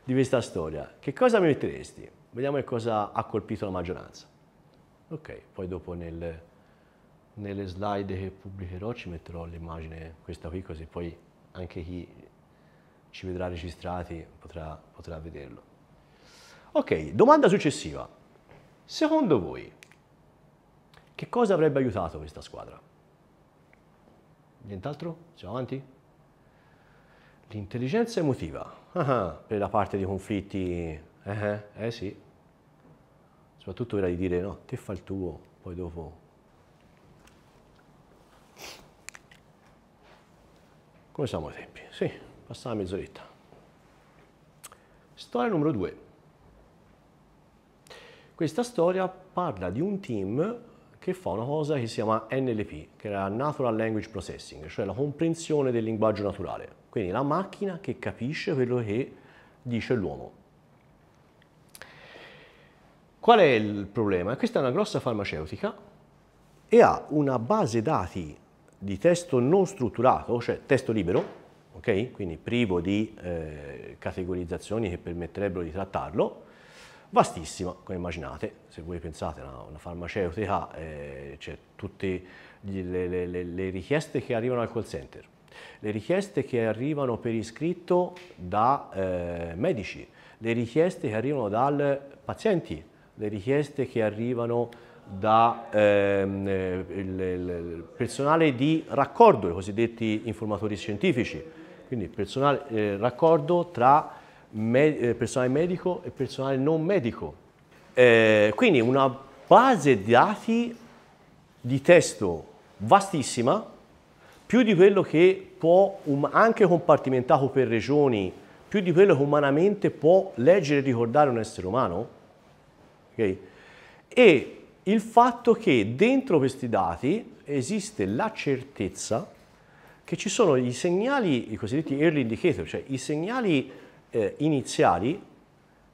di questa storia, che cosa metteresti? Vediamo che cosa ha colpito la maggioranza. Ok, poi dopo nel... nelle slide che pubblicherò ci metterò l'immagine, questa qui, così poi anche chi ci vedrà registrati potrà, potrà vederlo. Ok, domanda successiva. Secondo voi, che cosa avrebbe aiutato questa squadra? Nient'altro? Siamo avanti? L'intelligenza emotiva. Ah, per la parte dei conflitti, eh, eh sì. Soprattutto era di dire, no, te fa il tuo, poi dopo... Come siamo ai tempi? Sì, passava mezz'oretta. Storia numero due. Questa storia parla di un team che fa una cosa che si chiama N L P, che era Natural Language Processing, cioè la comprensione del linguaggio naturale. Quindi la macchina che capisce quello che dice l'uomo. Qual è il problema? Questa è una grossa farmaceutica e ha una base dati di testo non strutturato, cioè testo libero, ok? Quindi privo di eh, categorizzazioni che permetterebbero di trattarlo, vastissima, come immaginate. Se voi pensate a una, una farmaceutica, eh, c'è tutte gli, le, le, le richieste che arrivano al call center, le richieste che arrivano per iscritto da eh, medici, le richieste che arrivano dal pazienti, le richieste che arrivano da ehm, il, il personale di raccordo, i cosiddetti informatori scientifici, quindi personale, eh, raccordo tra me, eh, personale medico e personale non medico. Eh, quindi una base dati di testo vastissima, più di quello che può, um, anche compartimentato per regioni, più di quello che umanamente può leggere e ricordare un essere umano. Okay? E il fatto che dentro questi dati esiste la certezza che ci sono i segnali, i cosiddetti early indicator, cioè i segnali eh, iniziali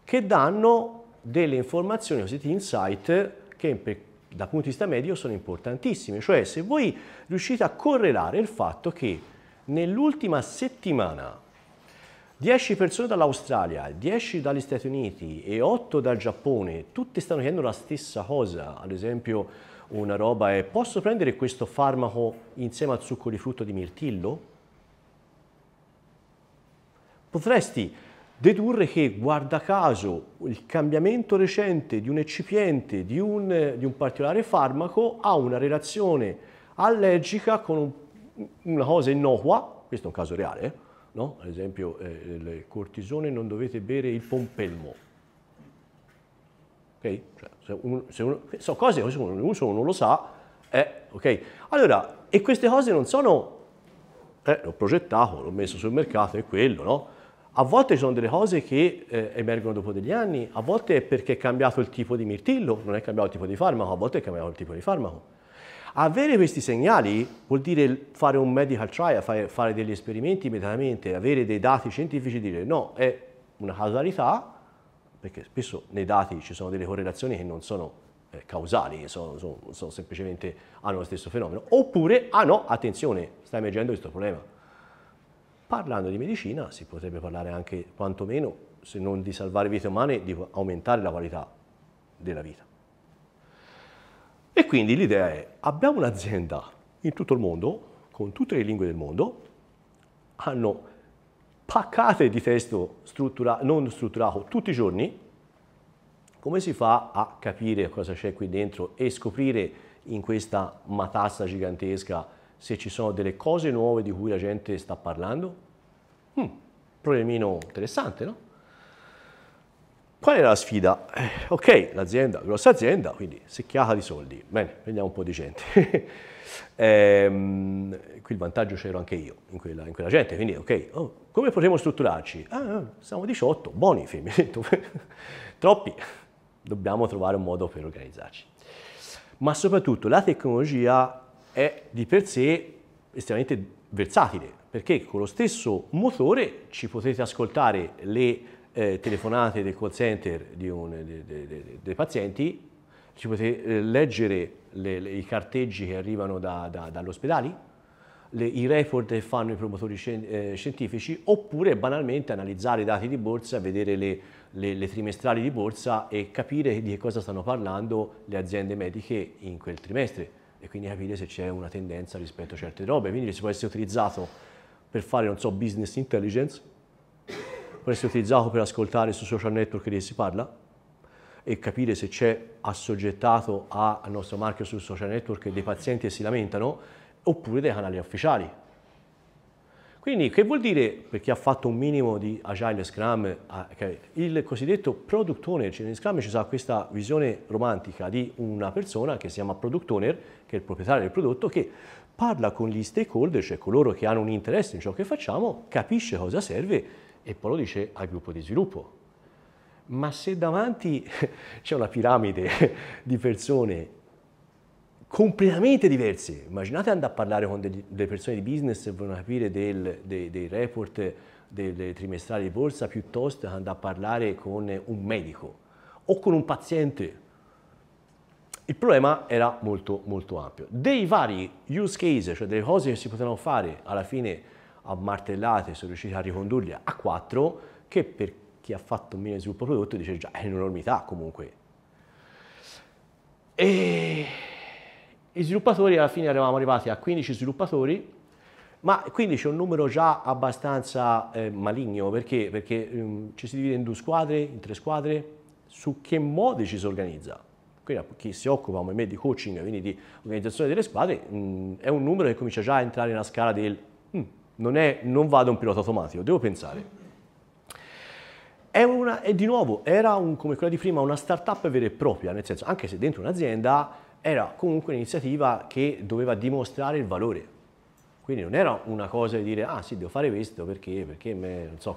che danno delle informazioni, i cosiddetti insight, che per, dal punto di vista medio sono importantissime. Cioè se voi riuscite a correlare il fatto che nell'ultima settimana dieci persone dall'Australia, dieci dagli Stati Uniti e otto dal Giappone, tutti stanno chiedendo la stessa cosa. Ad esempio una roba è: posso prendere questo farmaco insieme al succo di frutto di mirtillo? Potresti dedurre che, guarda caso, il cambiamento recente di un eccipiente, di un, di un particolare farmaco ha una relazione allergica con un, una cosa innocua, questo è un caso reale, eh? No? Ad esempio, eh, il cortisone, non dovete bere il pompelmo. Okay? Cioè, se uno, se uno, sono cose che uno non lo sa. Eh, okay? Allora, e queste cose non sono... Eh, l'ho progettato, l'ho messo sul mercato, è quello, no? A volte ci sono delle cose che eh, emergono dopo degli anni, a volte è perché è cambiato il tipo di mirtillo, non è cambiato il tipo di farmaco, a volte è cambiato il tipo di farmaco. Avere questi segnali vuol dire fare un medical trial, fare, fare degli esperimenti immediatamente, avere dei dati scientifici e dire no, è una causalità, perché spesso nei dati ci sono delle correlazioni che non sono eh, causali, sono, sono, sono semplicemente hanno lo stesso fenomeno, oppure, ah no, attenzione, sta emergendo questo problema. Parlando di medicina si potrebbe parlare anche, quantomeno, se non di salvare vite umane, di aumentare la qualità della vita. E quindi l'idea è, abbiamo un'azienda in tutto il mondo, con tutte le lingue del mondo, hanno paccate di testo struttura, non strutturato tutti i giorni, come si fa a capire cosa c'è qui dentro e scoprire in questa matassa gigantesca se ci sono delle cose nuove di cui la gente sta parlando? Hmm, problemino interessante, no? Qual è la sfida? Eh, ok, l'azienda, grossa azienda, quindi secchiata di soldi. Bene, prendiamo un po' di gente. ehm, qui il vantaggio c'ero anche io, in quella, in quella gente. Quindi, ok, oh, come potremo strutturarci? Ah, siamo diciotto, buoni i film. Troppi. Dobbiamo trovare un modo per organizzarci. Ma soprattutto la tecnologia è di per sé estremamente versatile, perché con lo stesso motore ci potete ascoltare le... Eh, telefonate del call center dei pazienti, ci potete eh, leggere le, le, i carteggi che arrivano da, da, dall'ospedale, i report che fanno i promotori scien eh, scientifici, oppure banalmente analizzare i dati di borsa, vedere le, le, le trimestrali di borsa e capire di che cosa stanno parlando le aziende mediche in quel trimestre. e quindi capire se c'è una tendenza rispetto a certe robe. Quindi si può essere utilizzato per fare, non so, business intelligence, può essere utilizzato per ascoltare su social network di che si parla e capire se c'è assoggettato a, al nostro marchio sul social network dei pazienti che si lamentano oppure dei canali ufficiali. Quindi che vuol dire, per chi ha fatto un minimo di Agile Scrum, il cosiddetto Product Owner? In Scrum ci sarà questa visione romantica di una persona che si chiama Product Owner, che è il proprietario del prodotto, che parla con gli stakeholder, cioè coloro che hanno un interesse in ciò che facciamo, capisce cosa serve e poi lo dice al gruppo di sviluppo. Ma se davanti c'è una piramide di persone completamente diverse, immaginate andare a parlare con delle persone di business che vogliono capire del, dei, dei report delle trimestrali di borsa piuttosto che andare a parlare con un medico o con un paziente. Il problema era molto, molto ampio. Dei vari use case, cioè delle cose che si potevano fare, alla fine a martellate sono riusciti a ricondurli a quattro, che per chi ha fatto un minimo sviluppo prodotto dice già è un'enormità comunque. E i sviluppatori, alla fine eravamo arrivati a quindici sviluppatori, ma quindici è un numero già abbastanza eh, maligno, perché, perché um, ci si divide in due squadre, in tre squadre, su che modi ci si organizza. Quindi chi si occupa come me di coaching, quindi di organizzazione delle squadre, mh, è un numero che comincia già a entrare nella scala del mh, non, è, non vado un pilota automatico, devo pensare. È, una, è di nuovo, era un, come quella di prima, una startup vera e propria, nel senso, anche se dentro un'azienda, era comunque un'iniziativa che doveva dimostrare il valore. Quindi non era una cosa di dire, ah sì, devo fare questo, perché, perché me, non so,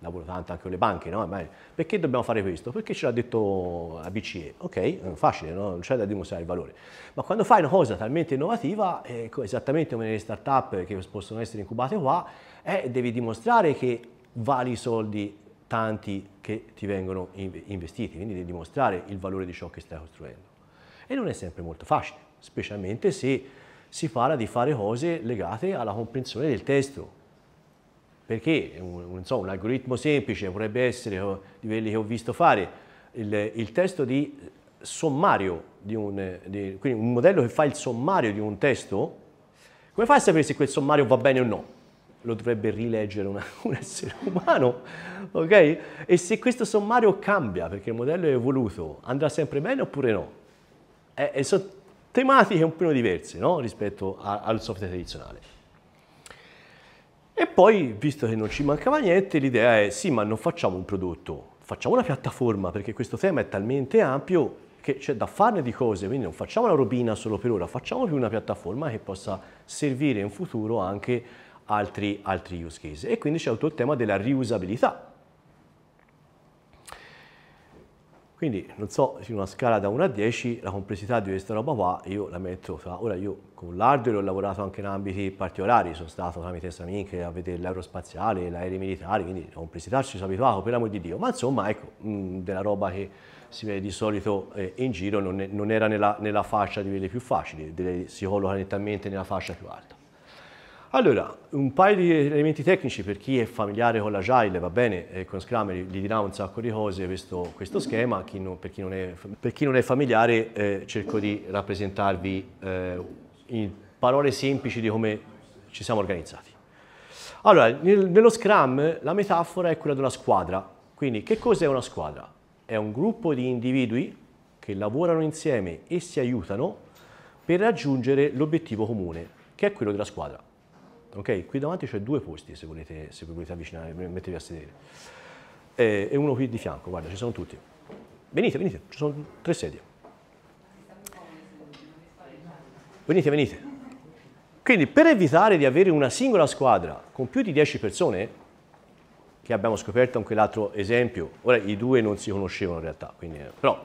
lavoro tanto anche con le banche, no? Ma perché dobbiamo fare questo? Perché ce l'ha detto la B C E. Ok, facile, no? Non c'è da dimostrare il valore. Ma quando fai una cosa talmente innovativa, eh, esattamente come nelle start-up che possono essere incubate qua, eh, devi dimostrare che vali i soldi tanti che ti vengono investiti, quindi devi dimostrare il valore di ciò che stai costruendo. E non è sempre molto facile, specialmente se si parla di fare cose legate alla comprensione del testo, perché un, non so, un algoritmo semplice potrebbe essere, di quelli che ho visto fare, il, il testo di sommario, di un, di, quindi un modello che fa il sommario di un testo. Come fai a sapere se quel sommario va bene o no? Lo dovrebbe rileggere una, un essere umano, ok? E se questo sommario cambia, perché il modello è evoluto, andrà sempre bene oppure no? E, e sono tematiche un po' diverse, no? Rispetto a, al software tradizionale. E poi, visto che non ci mancava niente, l'idea è, sì, ma non facciamo un prodotto, facciamo una piattaforma, perché questo tema è talmente ampio che c'è da farne di cose, quindi non facciamo la robina solo per ora, facciamo più una piattaforma che possa servire in futuro anche Altri, altri use case. E quindi c'è tutto il tema della riusabilità. Quindi non so, su una scala da uno a dieci la complessità di questa roba qua io la metto fra, ora io con l'hardware ho lavorato anche in ambiti particolari, sono stato tramite questa amica a vedere l'aerospaziale, l'aereo militare, quindi la complessità ci sono abituato, per l'amor di Dio, ma insomma ecco, mh, della roba che si vede di solito eh, in giro non, è, non era nella, nella fascia di quelle più facili, delle, si colloca nettamente nella fascia più alta. Allora, un paio di elementi tecnici per chi è familiare con l'Agile, va bene, eh, con Scrum gli dirà un sacco di cose questo, questo schema, chi non, per, chi non è, per chi non è familiare eh, cerco di rappresentarvi eh, in parole semplici di come ci siamo organizzati. Allora, nel, nello Scrum la metafora è quella della squadra, quindi che cos'è una squadra? È un gruppo di individui che lavorano insieme e si aiutano per raggiungere l'obiettivo comune, che è quello della squadra. Okay, qui davanti c'è due posti se volete, se volete avvicinare, mettevi a sedere, eh, e uno qui di fianco, guarda, ci sono tutti, venite, venite, ci sono tre sedie, venite, venite. Quindi per evitare di avere una singola squadra con più di dieci persone, che abbiamo scoperto in quell'altro esempio, ora i due non si conoscevano in realtà, quindi, però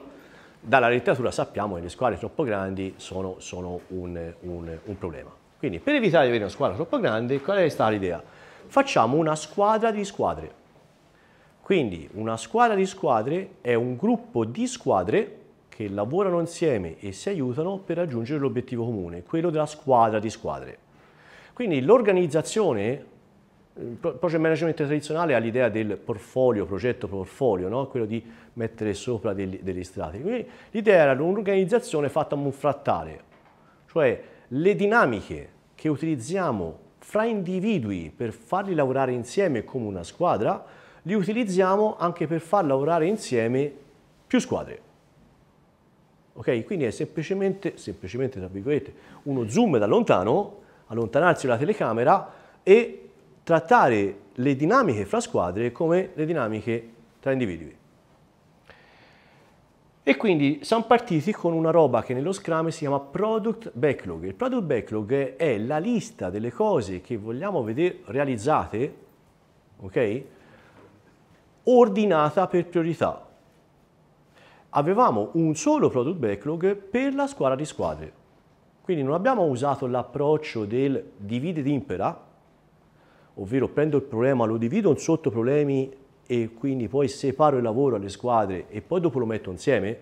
dalla letteratura sappiamo che le squadre troppo grandi sono, sono un, un, un problema. Quindi per evitare di avere una squadra troppo grande, qual è stata l'idea? Facciamo una squadra di squadre. Quindi una squadra di squadre è un gruppo di squadre che lavorano insieme e si aiutano per raggiungere l'obiettivo comune, quello della squadra di squadre. Quindi l'organizzazione, il project management tradizionale ha l'idea del portfolio, progetto portfolio, no? Quello di mettere sopra degli, degli strati. Quindi l'idea era un'organizzazione fatta a un frattare. Cioè le dinamiche che utilizziamo fra individui per farli lavorare insieme come una squadra, li utilizziamo anche per far lavorare insieme più squadre. Ok? Quindi è semplicemente, semplicemente tra virgolette, uno zoom da lontano, allontanarsi dalla telecamera e trattare le dinamiche fra squadre come le dinamiche tra individui. E quindi siamo partiti con una roba che nello Scrum si chiama Product Backlog. Il Product Backlog è la lista delle cose che vogliamo vedere realizzate, ok? Ordinata per priorità. Avevamo un solo Product Backlog per la squadra di squadre. Quindi non abbiamo usato l'approccio del divide ed impera, ovvero prendo il problema, lo divido in sottoproblemi e quindi poi separo il lavoro alle squadre e poi dopo lo metto insieme.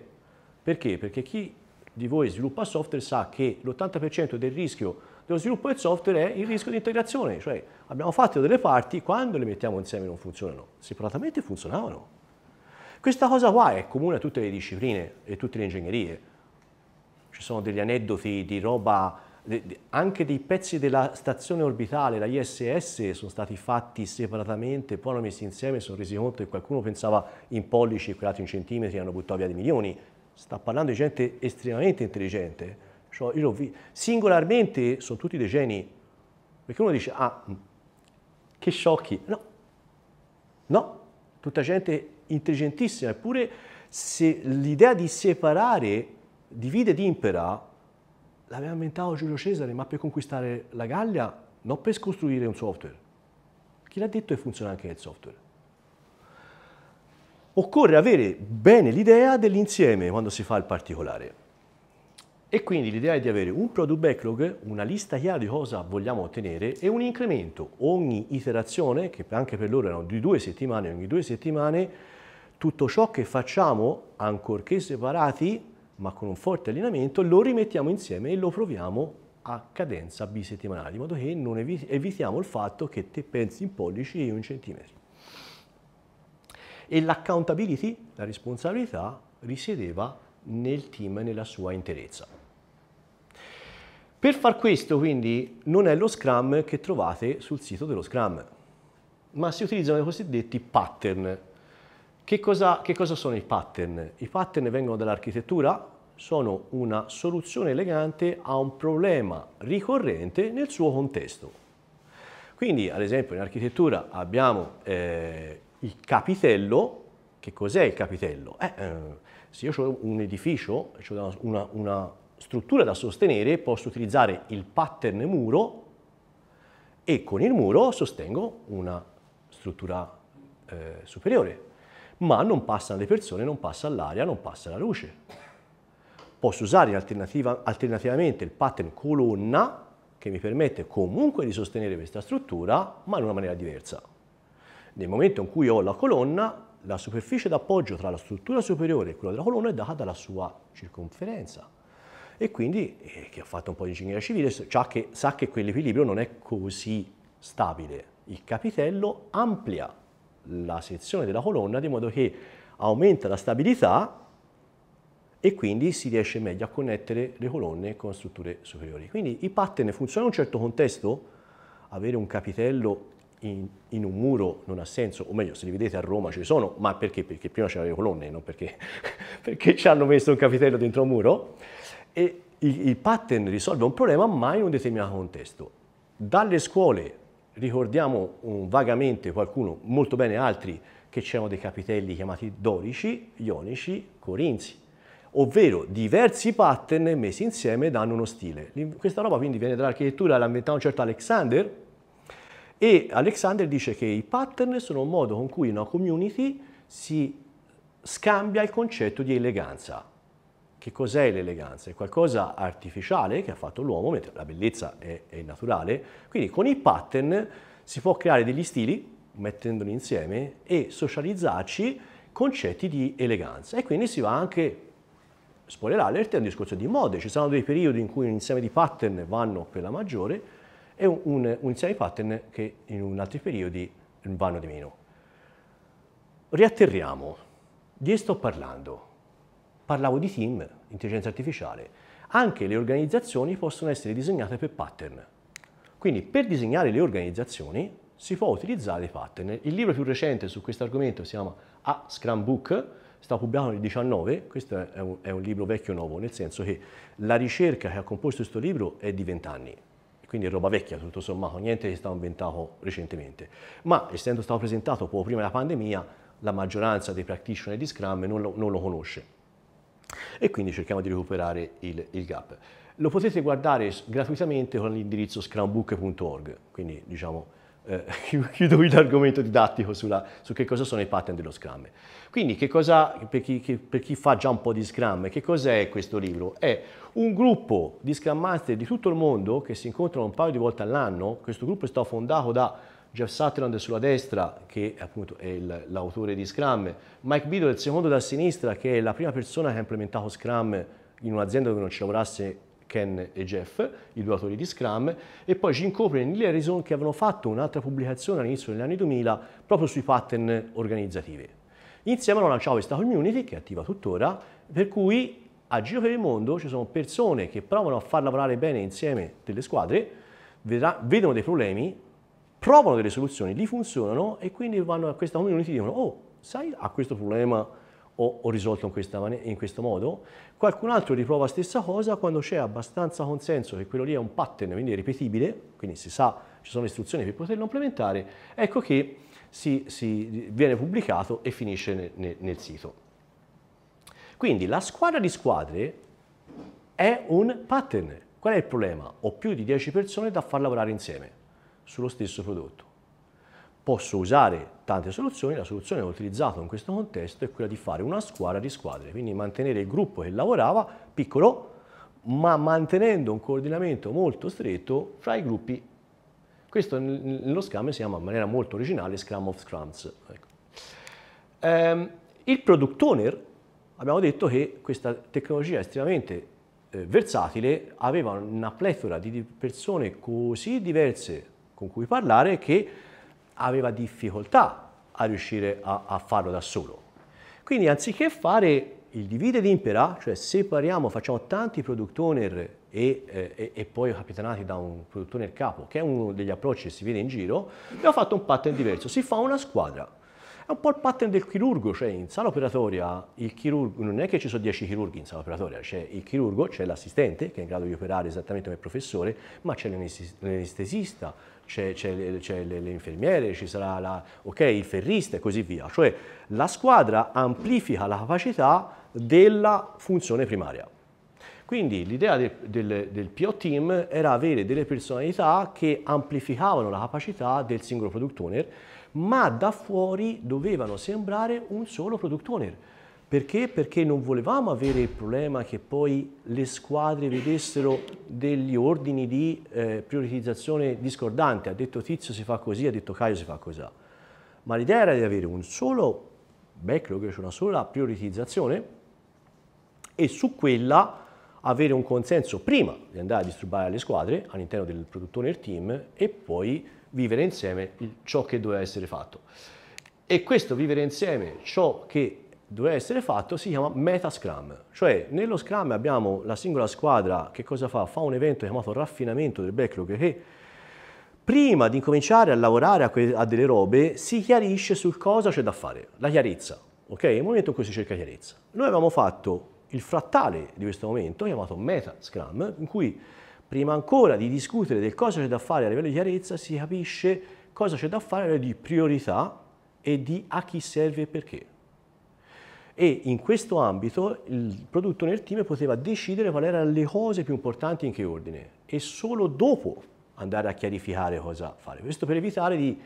Perché? Perché chi di voi sviluppa software sa che l'ottanta per cento del rischio dello sviluppo del software è il rischio di integrazione, cioè abbiamo fatto delle parti, quando le mettiamo insieme non funzionano, separatamente funzionavano. Questa cosa qua è comune a tutte le discipline e tutte le ingegnerie. Ci sono degli aneddoti di roba, anche dei pezzi della stazione orbitale, la I S S, sono stati fatti separatamente, poi hanno messi insieme e si sono resi conto che qualcuno pensava in pollici e quell'altro in centimetri e hanno buttato via dei milioni. Sta parlando di gente estremamente intelligente, cioè, io vi... singolarmente sono tutti dei geni, perché uno dice, ah, che sciocchi, no, no, tutta gente intelligentissima, eppure se l'idea di separare, divide ed impera, l'aveva inventato Giulio Cesare, ma per conquistare la Gallia, non per costruire un software. Chi l'ha detto che funziona anche il software? Occorre avere bene l'idea dell'insieme quando si fa il particolare. E quindi l'idea è di avere un product backlog, una lista chiara di cosa vogliamo ottenere e un incremento. Ogni iterazione, che anche per loro erano di due settimane, ogni due settimane, tutto ciò che facciamo, ancorché separati, ma con un forte allineamento, lo rimettiamo insieme e lo proviamo a cadenza bisettimanale, di modo che non evit- evitiamo il fatto che te pensi in pollici e io in centimetri. E l'accountability, la responsabilità, risiedeva nel team nella sua interezza. Per far questo, quindi, non è lo Scrum che trovate sul sito dello Scrum, ma si utilizzano i cosiddetti pattern. Che cosa, che cosa sono i pattern? I pattern vengono dall'architettura, sono una soluzione elegante a un problema ricorrente nel suo contesto. Quindi, ad esempio, in architettura abbiamo eh, il capitello. Che cos'è il capitello? Eh, eh, se io ho un edificio, ho una, una struttura da sostenere, posso utilizzare il pattern muro e con il muro sostengo una struttura eh, superiore. Ma non passano le persone, non passa l'aria, non passa la luce. Posso usare alternativa, alternativamente il pattern colonna, che mi permette comunque di sostenere questa struttura, ma in una maniera diversa. Nel momento in cui ho la colonna, la superficie d'appoggio tra la struttura superiore e quella della colonna è data dalla sua circonferenza. E quindi, eh, chi ha fatto un po' di ingegneria civile sa che, sa che quell'equilibrio non è così stabile. Il capitello amplia la sezione della colonna di modo che aumenta la stabilità e quindi si riesce meglio a connettere le colonne con strutture superiori. Quindi i pattern funzionano in un certo contesto, avere un capitello in, in un muro non ha senso, o meglio se li vedete a Roma ce ne sono, ma perché? Perché prima c'erano le colonne, non perché, perché ci hanno messo un capitello dentro un muro. E il, il pattern risolve un problema ma in un determinato contesto. Dalle scuole ricordiamo um, vagamente qualcuno, molto bene altri, che c'erano dei capitelli chiamati dorici, ionici, corinzi, ovvero diversi pattern messi insieme danno uno stile. Questa roba quindi viene dall'architettura, l'ha inventato un certo Alexander, e Alexander dice che i pattern sono un modo con cui in una community si scambia il concetto di eleganza. Che cos'è l'eleganza? È qualcosa artificiale che ha fatto l'uomo, mentre la bellezza è, è naturale. Quindi con i pattern si può creare degli stili, mettendoli insieme, e socializzarci concetti di eleganza. E quindi si va anche, spoiler alert, è un discorso di mode. Ci saranno dei periodi in cui un insieme di pattern vanno per la maggiore e un, un, un insieme di pattern che in altri periodi vanno di meno. Riatterriamo. Di che sto parlando? Parlavo di team, intelligenza artificiale. anche le organizzazioni possono essere disegnate per pattern. Quindi per disegnare le organizzazioni si può utilizzare i pattern. Il libro più recente su questo argomento si chiama A Scrum Book, è stato pubblicato nel diciannove, questo è un, è un libro vecchio nuovo, nel senso che la ricerca che ha composto questo libro è di vent'anni, quindi è roba vecchia tutto sommato, niente che è stato inventato recentemente. Ma essendo stato presentato poco prima della pandemia, la maggioranza dei practitioner di Scrum non lo, non lo conosce. E quindi cerchiamo di recuperare il, il gap. Lo potete guardare gratuitamente con l'indirizzo scrum book punto org, quindi diciamo eh, chiudo l'argomento didattico sulla, su che cosa sono i pattern dello Scrum. Quindi che cosa, per, chi, che, per chi fa già un po' di Scrum, che cos'è questo libro? È un gruppo di Scrum Master di tutto il mondo che si incontrano un paio di volte all'anno. Questo gruppo è stato fondato da Jeff Sutherland sulla destra, che appunto è l'autore di Scrum, Mike Beedle il secondo da sinistra, che è la prima persona che ha implementato Scrum in un'azienda dove non ci lavorasse Ken e Jeff, i due autori di Scrum, e poi Jim Coplien e Neil Harrison, che avevano fatto un'altra pubblicazione all'inizio degli anni duemila proprio sui pattern organizzativi. Insieme hanno lanciato questa community, che è attiva tuttora, per cui a giro per il mondo ci sono persone che provano a far lavorare bene insieme delle squadre, vedono dei problemi, provano delle soluzioni, li funzionano e quindi vanno a questa community e dicono «Oh, sai, a questo problema ho, ho risolto in, questa in questo modo». Qualcun altro riprova la stessa cosa. Quando c'è abbastanza consenso che quello lì è un pattern, quindi è ripetibile, quindi si sa, ci sono istruzioni per poterlo implementare, ecco che si, si viene pubblicato e finisce nel, nel, nel sito. Quindi la squadra di squadre è un pattern. Qual è il problema? Ho più di dieci persone da far lavorare insieme sullo stesso prodotto. Posso usare tante soluzioni, la soluzione che ho utilizzato in questo contesto è quella di fare una squadra di squadre, quindi mantenere il gruppo che lavorava piccolo, ma mantenendo un coordinamento molto stretto fra i gruppi. Questo nello Scrum si chiama in maniera molto originale Scrum of Scrums. Ecco. Ehm, il Product Owner, abbiamo detto che questa tecnologia è estremamente eh, versatile, aveva una pletora di persone così diverse con cui parlare che aveva difficoltà a riuscire a, a farlo da solo. Quindi anziché fare il divide ed impera, cioè separiamo, facciamo tanti product owner e, eh, e poi capitanati da un product owner capo, che è uno degli approcci che si vede in giro, abbiamo fatto un pattern diverso, si fa una squadra. È un po' il pattern del chirurgo, cioè in sala operatoria il chirurgo, non è che ci sono dieci chirurghi in sala operatoria, c'è il chirurgo, c'è l'assistente che è in grado di operare esattamente come il professore, ma c'è l'anestesista, c'è le infermiere, ci sarà la, okay, il ferrista e così via. Cioè la squadra amplifica la capacità della funzione primaria. Quindi l'idea del, del, del P O Team era avere delle personalità che amplificavano la capacità del singolo product owner, ma da fuori dovevano sembrare un solo product owner. Perché? Perché non volevamo avere il problema che poi le squadre vedessero degli ordini di eh, prioritizzazione discordante. Ha detto Tizio si fa così, ha detto Caio si fa così. Ma l'idea era di avere un solo backlog, cioè una sola prioritizzazione, e su quella avere un consenso prima di andare a disturbare le squadre all'interno del product owner team e poi vivere insieme ciò che doveva essere fatto. E questo vivere insieme ciò che doveva essere fatto si chiama meta scrum, cioè nello scrum abbiamo la singola squadra che cosa fa? Fa un evento chiamato raffinamento del backlog che prima di incominciare a lavorare a, a delle robe si chiarisce su cosa c'è da fare, la chiarezza, ok? È il momento in cui si cerca chiarezza. Noi avevamo fatto il frattale di questo momento chiamato meta scrum in cui prima ancora di discutere del cosa c'è da fare a livello di chiarezza si capisce cosa c'è da fare a livello di priorità e di a chi serve e perché. E in questo ambito il product owner team poteva decidere quali erano le cose più importanti in che ordine e solo dopo andare a chiarificare cosa fare. Questo per evitare di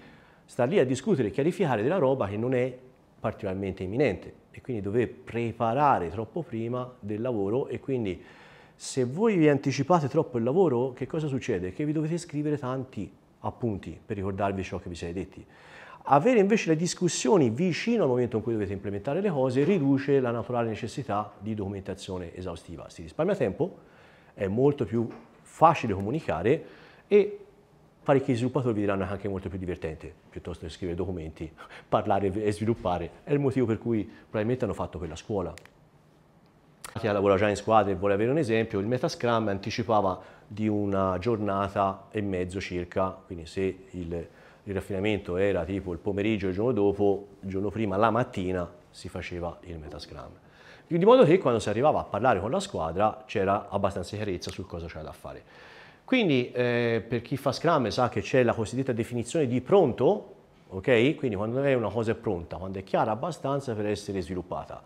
star lì a discutere e chiarificare della roba che non è particolarmente imminente e quindi dover preparare troppo prima del lavoro e quindi se voi vi anticipate troppo il lavoro, che cosa succede? Che vi dovete scrivere tanti appunti per ricordarvi ciò che vi siete detti. Avere invece le discussioni vicino al momento in cui dovete implementare le cose riduce la naturale necessità di documentazione esaustiva. Si risparmia tempo, è molto più facile comunicare e parecchi sviluppatori vi diranno anche molto più divertente, piuttosto che scrivere documenti, parlare e sviluppare. È il motivo per cui probabilmente hanno fatto quella scuola. Chi lavora già in squadra e vuole avere un esempio, il Metascrum anticipava di una giornata e mezzo circa, quindi se il, il raffinamento era tipo il pomeriggio il giorno dopo, il giorno prima, la mattina, si faceva il Metascrum. Di modo che quando si arrivava a parlare con la squadra c'era abbastanza chiarezza su cosa c'era da fare. Quindi eh, per chi fa Scrum sa che c'è la cosiddetta definizione di pronto, ok? Quindi quando è una cosa è pronta, quando è chiara abbastanza per essere sviluppata.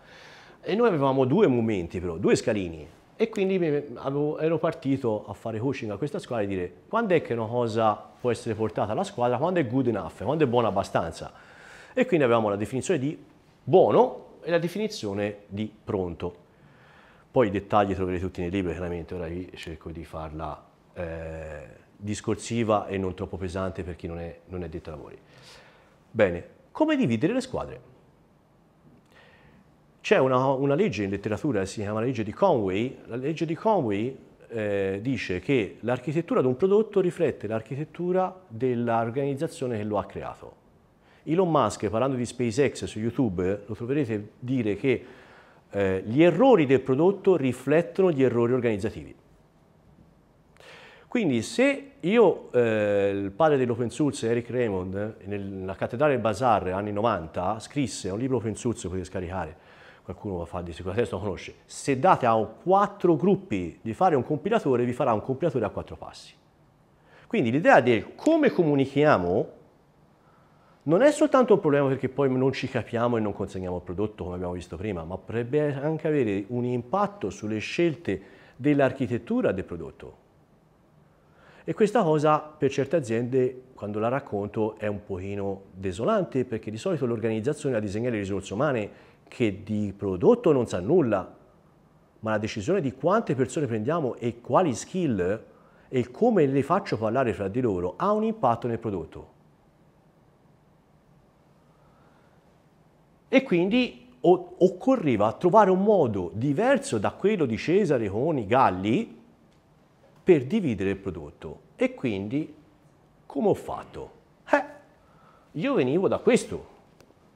E noi avevamo due momenti però, due scalini, e quindi avevo, ero partito a fare coaching a questa squadra e dire quando è che una cosa può essere portata alla squadra, quando è good enough, quando è buona abbastanza. E quindi avevamo la definizione di buono e la definizione di pronto. Poi i dettagli troverete tutti nei libri, chiaramente, ora vi cerco di farla eh, discorsiva e non troppo pesante per chi non è, non è detto ai lavori. Bene, come dividere le squadre? C'è una, una legge in letteratura, si chiama la legge di Conway. La legge di Conway eh, dice che l'architettura di un prodotto riflette l'architettura dell'organizzazione che lo ha creato. Elon Musk, parlando di SpaceX su YouTube, lo troverete dire che eh, gli errori del prodotto riflettono gli errori organizzativi. Quindi se io, eh, il padre dell'open source Eric Raymond, nella cattedrale Bazar, anni novanta, scrisse un libro open source che potete scaricare, qualcuno fa di sicuro testo lo conosce, se date a quattro gruppi di fare un compilatore, vi farà un compilatore a quattro passi. Quindi l'idea del come comunichiamo non è soltanto un problema perché poi non ci capiamo e non consegniamo il prodotto, come abbiamo visto prima, ma potrebbe anche avere un impatto sulle scelte dell'architettura del prodotto. E questa cosa per certe aziende, quando la racconto, è un pochino desolante, perché di solito l'organizzazione ha disegnato le risorse umane che di prodotto non sa nulla, ma la decisione di quante persone prendiamo e quali skill e come le faccio parlare fra di loro ha un impatto nel prodotto. E quindi o, occorreva trovare un modo diverso da quello di Cesare con i Galli per dividere il prodotto. E quindi come ho fatto? Eh, io venivo da questo,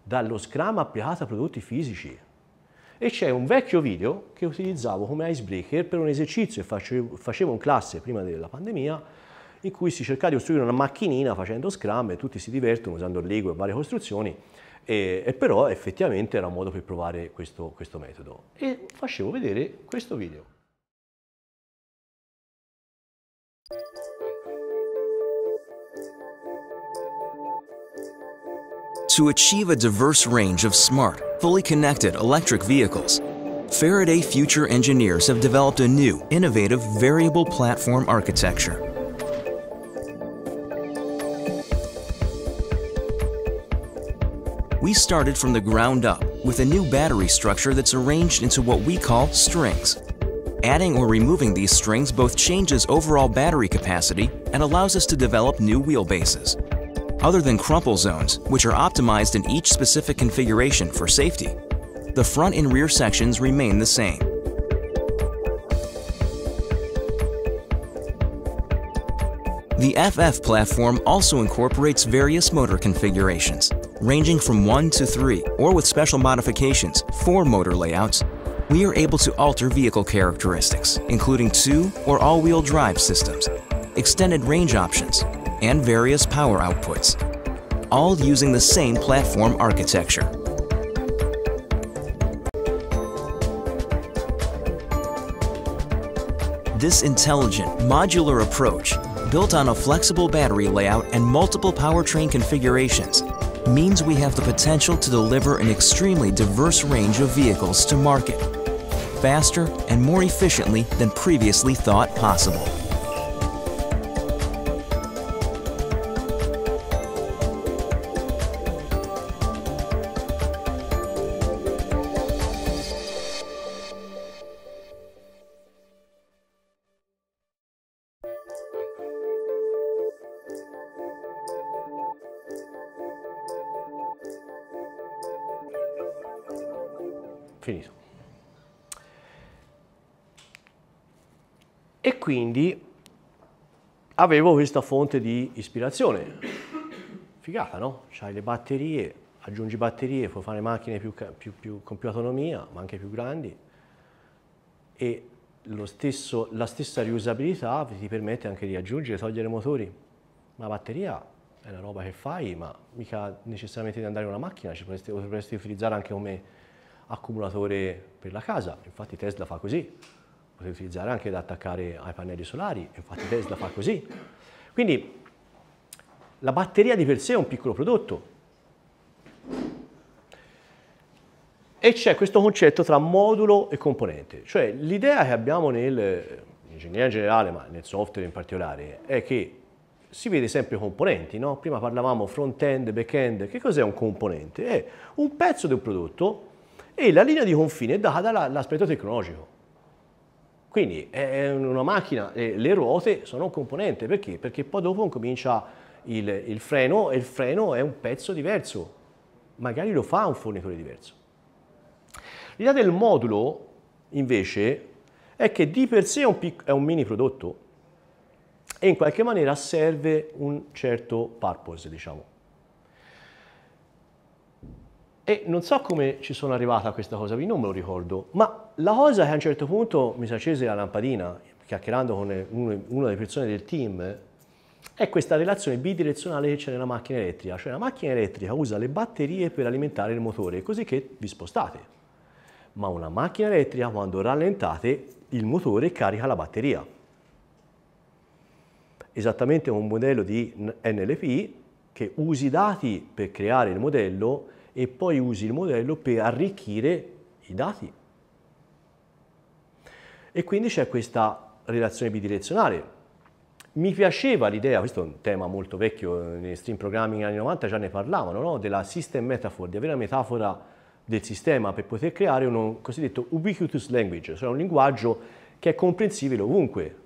dallo Scrum applicato a prodotti fisici, e c'è un vecchio video che utilizzavo come icebreaker per un esercizio che facevo in classe prima della pandemia, in cui si cercava di costruire una macchinina facendo Scrum e tutti si divertono usando Lego e varie costruzioni, e, e però effettivamente era un modo per provare questo, questo metodo, e facevo vedere questo video. To achieve a diverse range of smart, fully connected electric vehicles, Faraday Future engineers have developed a new, innovative variable platform architecture. We started from the ground up with a new battery structure that's arranged into what we call strings. Adding or removing these strings both changes overall battery capacity and allows us to develop new wheelbases. Other than crumple zones, which are optimized in each specific configuration for safety, the front and rear sections remain the same. The F F platform also incorporates various motor configurations, ranging from one to three, or with special modifications, four motor layouts. We are able to alter vehicle characteristics, including two or all-wheel drive systems, extended range options, and various power outputs, all using the same platform architecture. This intelligent, modular approach, built on a flexible battery layout and multiple powertrain configurations, means we have the potential to deliver an extremely diverse range of vehicles to market, faster and more efficiently than previously thought possible. Finito. E quindi avevo questa fonte di ispirazione. Figata, no? C'hai le batterie, aggiungi batterie, puoi fare macchine più, più, più, con più autonomia, ma anche più grandi. e lo stesso, la stessa riusabilità ti permette anche di aggiungere, togliere motori. La batteria è una roba che fai, ma mica necessariamente di andare in una macchina, ci potresti, potresti utilizzare anche come accumulatore per la casa, infatti Tesla fa così, potete utilizzare anche da attaccare ai pannelli solari, infatti Tesla fa così. Quindi la batteria di per sé è un piccolo prodotto. E c'è questo concetto tra modulo e componente, cioè l'idea che abbiamo nell'ingegneria in generale, ma nel software in particolare, è che si vede sempre componenti, no? Prima parlavamo front-end, back-end, che cos'è un componente? È un pezzo di un prodotto e la linea di confine è data dall'aspetto tecnologico. Quindi è una macchina, le ruote sono un componente, perché? Perché poi dopo comincia il, il freno e il freno è un pezzo diverso, magari lo fa un fornitore diverso. L'idea del modulo invece è che di per sé è un, è un mini prodotto e in qualche maniera serve un certo purpose, diciamo. E non so come ci sono arrivata a questa cosa, non me lo ricordo, ma la cosa che a un certo punto mi si accese la lampadina, chiacchierando con una delle persone del team, è questa relazione bidirezionale che c'è nella macchina elettrica, cioè la macchina elettrica usa le batterie per alimentare il motore, così che vi spostate, ma una macchina elettrica quando rallentate il motore carica la batteria. Esattamente un modello di N L P che usi i dati per creare il modello e poi usi il modello per arricchire i dati. E quindi c'è questa relazione bidirezionale. Mi piaceva l'idea, questo è un tema molto vecchio, nei stream programming anni novanta già ne parlavano, no? Della system metaphor, di avere una metafora del sistema per poter creare un cosiddetto ubiquitous language, cioè un linguaggio che è comprensibile ovunque.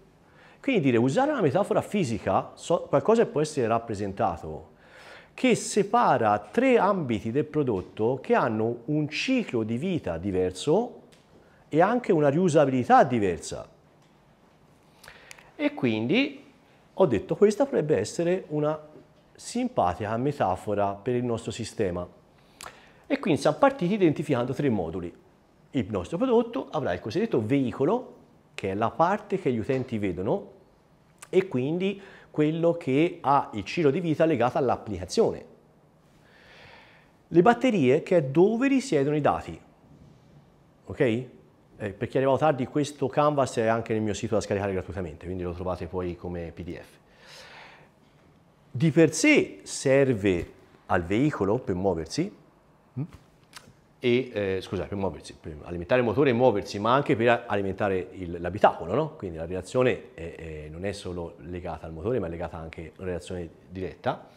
Quindi dire, usare una metafora fisica, qualcosa che può essere rappresentato, che separa tre ambiti del prodotto che hanno un ciclo di vita diverso e anche una riusabilità diversa. E quindi ho detto questa potrebbe essere una simpatica metafora per il nostro sistema. E quindi siamo partiti identificando tre moduli. Il nostro prodotto avrà il cosiddetto veicolo, che è la parte che gli utenti vedono, e quindi quello che ha il ciclo di vita legato all'applicazione. Le batterie, che è dove risiedono i dati. Ok? Eh, per chi è arrivato tardi, questo canvas è anche nel mio sito da scaricare gratuitamente, quindi lo trovate poi come P D F. Di per sé serve al veicolo per muoversi, e, eh, scusate, per muoversi, per alimentare il motore e muoversi, ma anche per alimentare l'abitacolo, no? Quindi la relazione è, è, non è solo legata al motore, ma è legata anche a una relazione diretta,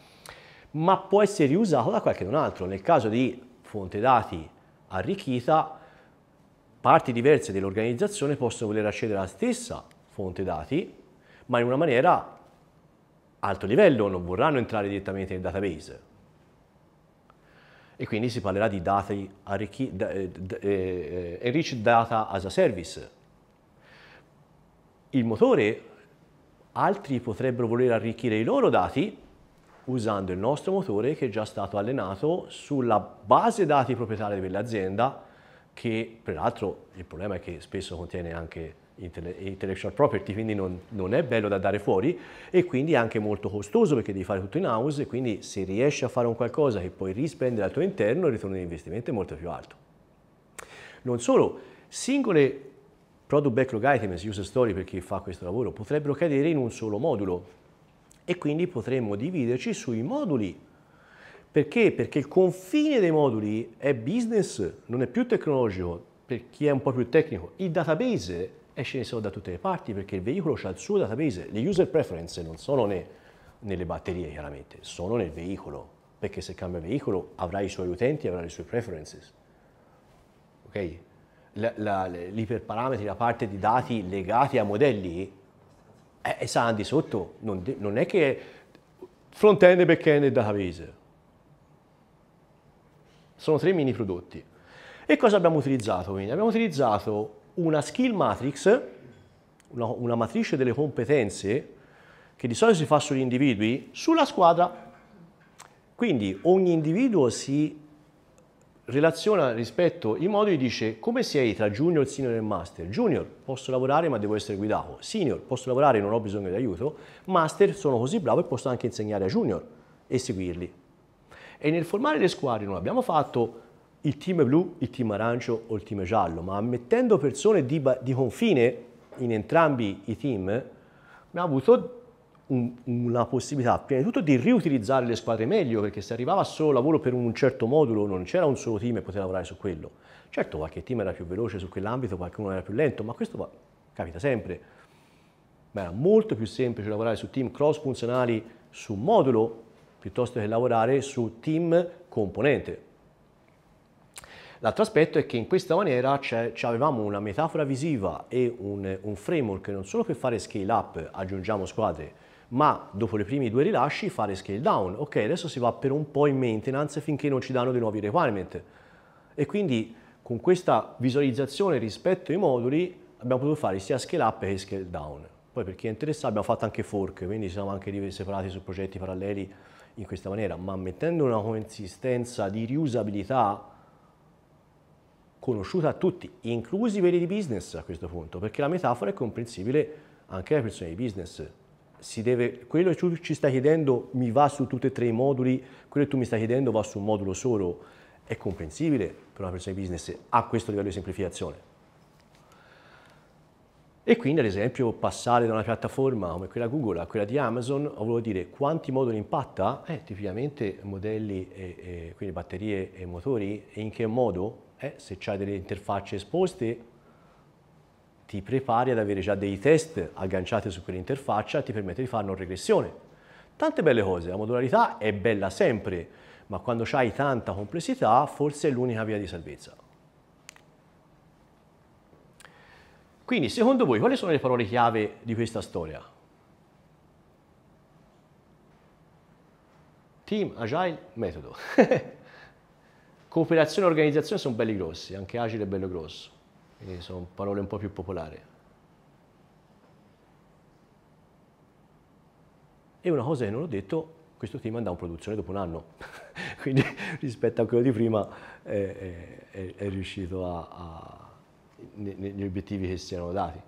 ma può essere riusato da qualche un altro. Nel caso di fonte dati arricchita, parti diverse dell'organizzazione possono voler accedere alla stessa fonte dati, ma in una maniera alto livello, non vorranno entrare direttamente nel database. E quindi si parlerà di data, enriched data as a service. Il motore, altri potrebbero voler arricchire i loro dati usando il nostro motore che è già stato allenato sulla base dati proprietaria dell'azienda, che peraltro il problema è che spesso contiene anche intellectual property, quindi non, non è bello da dare fuori e quindi è anche molto costoso perché devi fare tutto in house e quindi se riesci a fare un qualcosa che puoi rispendere al tuo interno il ritorno di investimento è molto più alto. Non solo, singole product backlog items, user story per chi fa questo lavoro, potrebbero cadere in un solo modulo e quindi potremmo dividerci sui moduli. Perché? Perché il confine dei moduli è business, non è più tecnologico, per chi è un po' più tecnico. Il database esce solo da tutte le parti perché il veicolo ha il suo database. Le user preference non sono ne, nelle batterie chiaramente, sono nel veicolo, perché se cambia veicolo avrà i suoi utenti, avrà le sue preferences. Okay? L'iperparametri, la, la, la parte di dati legati a modelli, è, è sana di sotto, non, de, non è che front-end e back-end e database. Sono tre mini prodotti. E cosa abbiamo utilizzato quindi? Abbiamo utilizzato una skill matrix, una, una matrice delle competenze che di solito si fa sugli individui, sulla squadra. Quindi ogni individuo si relaziona rispetto ai moduli, dice come sei tra junior, senior e master. Junior, posso lavorare ma devo essere guidato. Senior, posso lavorare e non ho bisogno di aiuto. Master, sono così bravo e posso anche insegnare a junior e seguirli. E nel formare le squadre non abbiamo fatto il team blu, il team arancio o il team giallo, ma mettendo persone di, di confine in entrambi i team, abbiamo avuto un, una possibilità, prima di tutto, di riutilizzare le squadre meglio, perché se arrivava solo lavoro per un certo modulo non c'era un solo team e poteva lavorare su quello. Certo, qualche team era più veloce su quell'ambito, qualcuno era più lento, ma questo va, capita sempre. Ma era molto più semplice lavorare su team cross-funzionali su modulo piuttosto che lavorare su team componente. L'altro aspetto è che in questa maniera avevamo una metafora visiva e un, un framework non solo per fare scale up, aggiungiamo squadre, ma dopo i primi due rilasci fare scale down. Ok, adesso si va per un po' in maintenance finché non ci danno dei nuovi requirement. E quindi con questa visualizzazione rispetto ai moduli abbiamo potuto fare sia scale up che scale down. Poi per chi è interessato abbiamo fatto anche fork, quindi siamo anche separati su progetti paralleli in questa maniera, ma mettendo una consistenza di riusabilità conosciuta a tutti, inclusi i veri di business a questo punto, perché la metafora è comprensibile anche alle persone di business. Si deve, quello che tu ci stai chiedendo mi va su tutti e tre i moduli, quello che tu mi stai chiedendo va su un modulo solo, è comprensibile per una persona di business a questo livello di semplificazione. E quindi ad esempio passare da una piattaforma come quella Google a quella di Amazon, volevo dire quanti moduli impatta? Eh, tipicamente modelli, e, e, quindi batterie e motori, e in che modo? Eh, se c'hai delle interfacce esposte ti prepari ad avere già dei test agganciati su quell'interfaccia, ti permette di fare una regressione. Tante belle cose, la modularità è bella sempre, ma quando c'hai tanta complessità forse è l'unica via di salvezza. Quindi secondo voi quali sono le parole chiave di questa storia? Team, Agile, metodo. Cooperazione e organizzazione sono belli grossi, anche Agile è bello grosso, quindi sono parole un po' più popolari. E una cosa che non ho detto, questo team andava in produzione dopo un anno, quindi rispetto a quello di prima è, è, è riuscito a, a, negli obiettivi che si erano dati.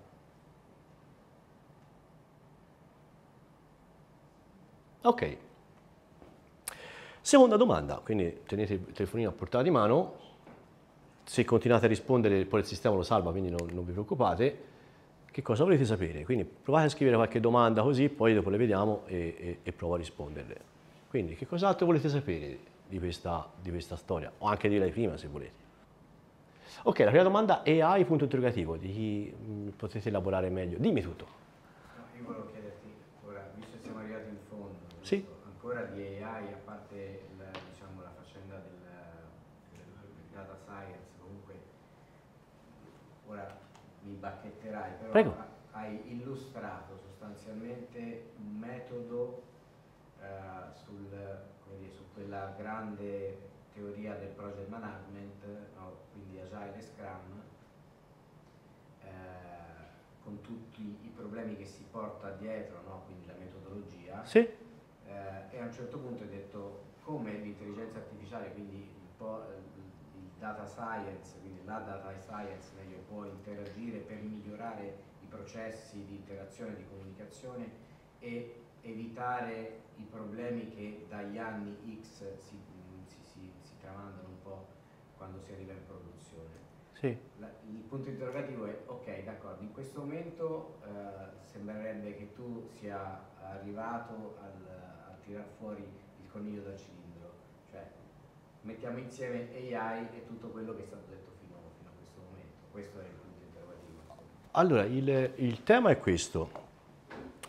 Ok. Seconda domanda, quindi tenete il telefonino a portata di mano, se continuate a rispondere poi il sistema lo salva, quindi non, non vi preoccupate. Che cosa volete sapere? Quindi provate a scrivere qualche domanda così, poi dopo le vediamo e, e, e provo a risponderle. Quindi che cos'altro volete sapere di questa, di questa storia? O anche dirla prima se volete. Ok, la prima domanda è A I punto interrogativo, di chi potete elaborare meglio. Dimmi tutto. No, io volevo chiederti, ora, visto che siamo arrivati in fondo, sì? Ancora di A I, a parte il, diciamo, la faccenda del, del data science, comunque ora mi bacchetterai, però Prego. Hai illustrato sostanzialmente un metodo eh, sul, come dire, su quella grande teoria del project management, no? Quindi Agile e Scrum, eh, con tutti i problemi che si porta dietro, no? Quindi la metodologia. Sì. Uh, e a un certo punto hai detto come l'intelligenza artificiale, quindi il, po il data science, quindi la data science meglio, può interagire per migliorare i processi di interazione e di comunicazione e evitare i problemi che dagli anni X si, si, si, si tramandano un po' quando si arriva in produzione. Sì. La, il punto interrogativo è, ok, d'accordo, in questo momento uh, sembrerebbe che tu sia arrivato al tirar fuori il coniglio dal cilindro, cioè mettiamo insieme A I e tutto quello che è stato detto fino, fino a questo momento. Questo è il punto interrogativo. Allora, il, il tema è questo.